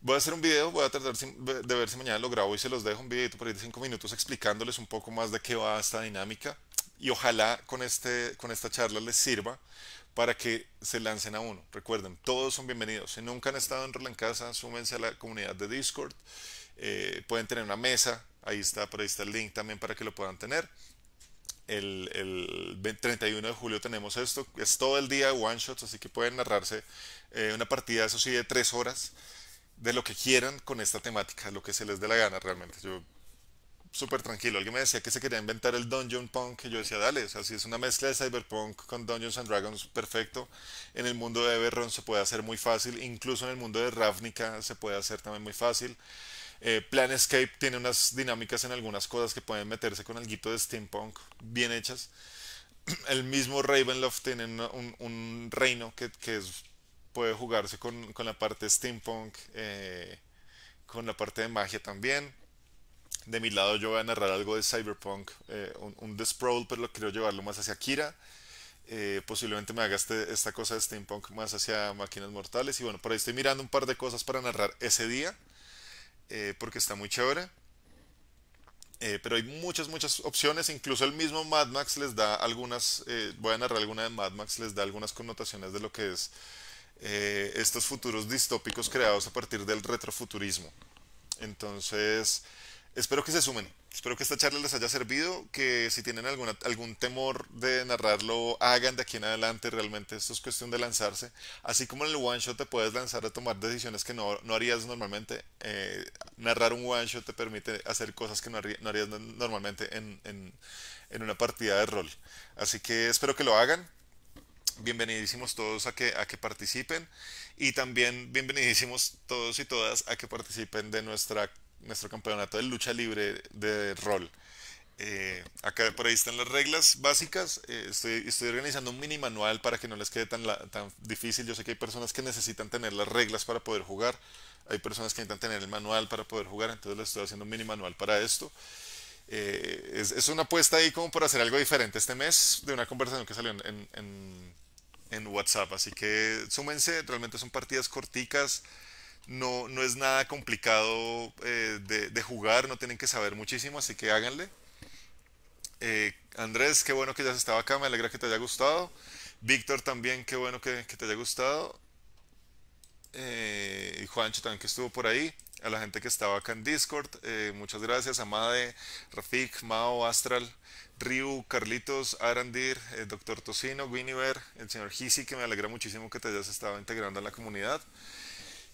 Voy a hacer un video, voy a tratar de ver si mañana lo grabo y se los dejo, un videito por ahí de cinco minutos explicándoles un poco más de qué va esta dinámica y ojalá con, este, con esta charla les sirva para que se lancen a uno. Recuerden, todos son bienvenidos. Si nunca han estado en Rol en Casa, súmense a la comunidad de Discord. Eh, pueden tener una mesa, ahí está, por ahí está el link también para que lo puedan tener. El, el treinta y uno de julio tenemos esto, es todo el día de one shots, así que pueden narrarse eh, una partida, eso sí, de tres horas. De lo que quieran con esta temática, lo que se les dé la gana realmente. Yo, súper tranquilo. Alguien me decía que se quería inventar el Dungeon Punk y yo decía, dale, o sea, si es una mezcla de Cyberpunk con Dungeons and Dragons, perfecto. En el mundo de Eberron se puede hacer muy fácil, incluso en el mundo de Ravnica se puede hacer también muy fácil. Eh, Planescape tiene unas dinámicas en algunas cosas que pueden meterse con el guito de Steampunk, bien hechas. El mismo Ravenloft tiene un, un reino que, que es... puede jugarse con, con la parte de steampunk, eh, con la parte de magia también. De mi lado yo voy a narrar algo de cyberpunk, eh, un, un The Sprawl, pero lo quiero llevarlo más hacia Akira. Eh, posiblemente me haga este, esta cosa de steampunk más hacia Máquinas Mortales. Y bueno, por ahí estoy mirando un par de cosas para narrar ese día, eh, porque está muy chévere. Eh, pero hay muchas, muchas opciones. Incluso el mismo Mad Max les da algunas, eh, voy a narrar alguna de Mad Max, les da algunas connotaciones de lo que es Eh, estos futuros distópicos creados a partir del retrofuturismo. Entonces espero que se sumen, espero que esta charla les haya servido, que si tienen alguna, algún temor de narrarlo, hagan de aquí en adelante. Realmente esto es cuestión de lanzarse, así como en el one shot te puedes lanzar a tomar decisiones que no, no harías normalmente. eh, narrar un one shot te permite hacer cosas que no harías, no harías normalmente en, en, en una partida de rol, así que espero que lo hagan. Bienvenidísimos todos a que, a que participen, y también bienvenidísimos todos y todas a que participen de nuestra, nuestro campeonato de lucha libre de rol. Eh, acá por ahí están las reglas básicas. eh, estoy, estoy organizando un mini manual para que no les quede tan, la, tan difícil. Yo sé que hay personas que necesitan tener las reglas para poder jugar, hay personas que necesitan tener el manual para poder jugar, entonces les estoy haciendo un mini manual para esto. eh, es, es una apuesta ahí como por hacer algo diferente este mes, de una conversación que salió en, en, en en WhatsApp, así que súmense. Realmente son partidas corticas, no, no es nada complicado eh, de, de jugar, no tienen que saber muchísimo, así que háganle. eh, Andrés, qué bueno que ya has estado acá, me alegra que te haya gustado. Víctor también, qué bueno que, que te haya gustado. eh, y Juancho también, que estuvo por ahí. A la gente que estaba acá en Discord, eh, muchas gracias. Amade, Rafik, Mao, Astral, Ryu, Carlitos, Arandir, eh, Doctor Tocino, Guiniver, el señor Hisi, que me alegra muchísimo que te hayas estado integrando en la comunidad.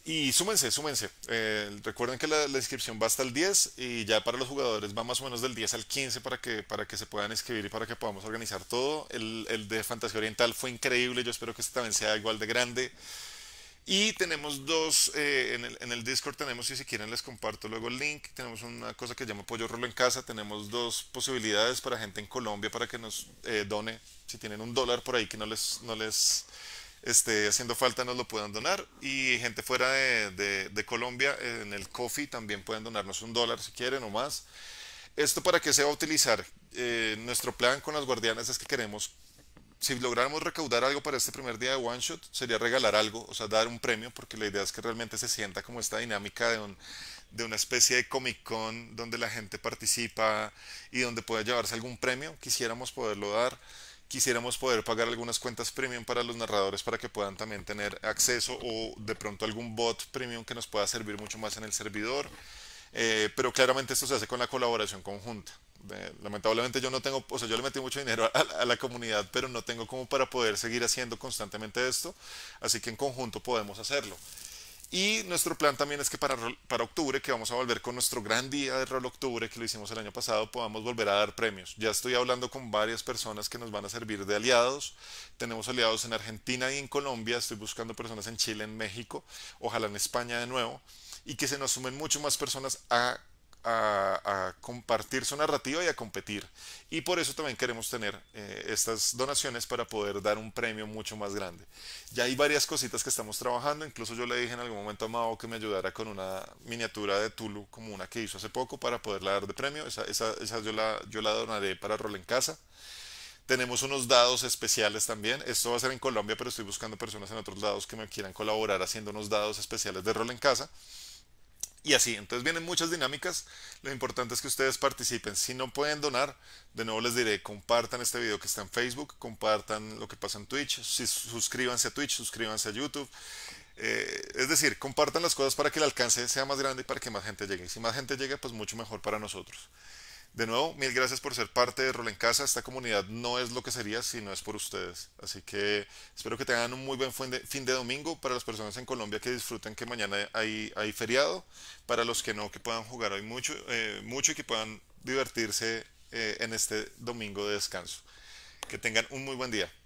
Y súmense, súmense. Eh, recuerden que la, la inscripción va hasta el diez y ya para los jugadores va más o menos del diez al quince para que, para que se puedan inscribir y para que podamos organizar todo. El, el de Fantasía Oriental fue increíble, yo espero que este también sea igual de grande. Y tenemos dos, eh, en, el, en el Discord tenemos, si se quieren les comparto luego el link, tenemos una cosa que llamo Apoyo Rol en Casa, tenemos dos posibilidades para gente en Colombia para que nos eh, done, si tienen un dólar por ahí que no les, no les esté haciendo falta nos lo puedan donar, y gente fuera de, de, de Colombia en el Ko-fi también pueden donarnos un dólar si quieren o más. ¿Esto para qué se va a utilizar? Eh, nuestro plan con las guardianas es que queremos, si lográramos recaudar algo para este primer día de One Shot, sería regalar algo, o sea, dar un premio, porque la idea es que realmente se sienta como esta dinámica de, un, de una especie de Comic Con donde la gente participa y donde pueda llevarse algún premio. Quisiéramos poderlo dar, quisiéramos poder pagar algunas cuentas premium para los narradores para que puedan también tener acceso, o de pronto algún bot premium que nos pueda servir mucho más en el servidor. Eh, pero claramente esto se hace con la colaboración conjunta. Eh, lamentablemente yo no tengo, o sea, yo le metí mucho dinero a, a la comunidad, pero no tengo como para poder seguir haciendo constantemente esto, así que en conjunto podemos hacerlo. Y nuestro plan también es que para, para octubre, que vamos a volver con nuestro gran día de Rol Octubre, que lo hicimos el año pasado, podamos volver a dar premios. Ya estoy hablando con varias personas que nos van a servir de aliados. Tenemos aliados en Argentina y en Colombia, estoy buscando personas en Chile, en México, ojalá en España de nuevo, y que se nos sumen mucho más personas a A, a compartir su narrativa y a competir, y por eso también queremos tener eh, estas donaciones para poder dar un premio mucho más grande. Ya hay varias cositas que estamos trabajando, incluso yo le dije en algún momento a Mao que me ayudara con una miniatura de Tulu como una que hizo hace poco para poderla dar de premio. Esa, esa, esa yo, la, yo la donaré para Rol en Casa. Tenemos unos dados especiales también, esto va a ser en Colombia, pero estoy buscando personas en otros lados que me quieran colaborar haciendo unos dados especiales de Rol en Casa. Y así, entonces vienen muchas dinámicas, lo importante es que ustedes participen. Si no pueden donar, de nuevo les diré, compartan este video que está en Facebook, compartan lo que pasa en Twitch, suscríbanse a Twitch, suscríbanse a YouTube, eh, es decir, compartan las cosas para que el alcance sea más grande y para que más gente llegue. Si más gente llega, pues mucho mejor para nosotros. De nuevo, mil gracias por ser parte de Rol en Casa. Esta comunidad no es lo que sería si no es por ustedes. Así que espero que tengan un muy buen fin de, fin de domingo. Para las personas en Colombia, que disfruten que mañana hay, hay feriado. Para los que no, que puedan jugar hoy mucho, eh, mucho y que puedan divertirse eh, en este domingo de descanso. Que tengan un muy buen día.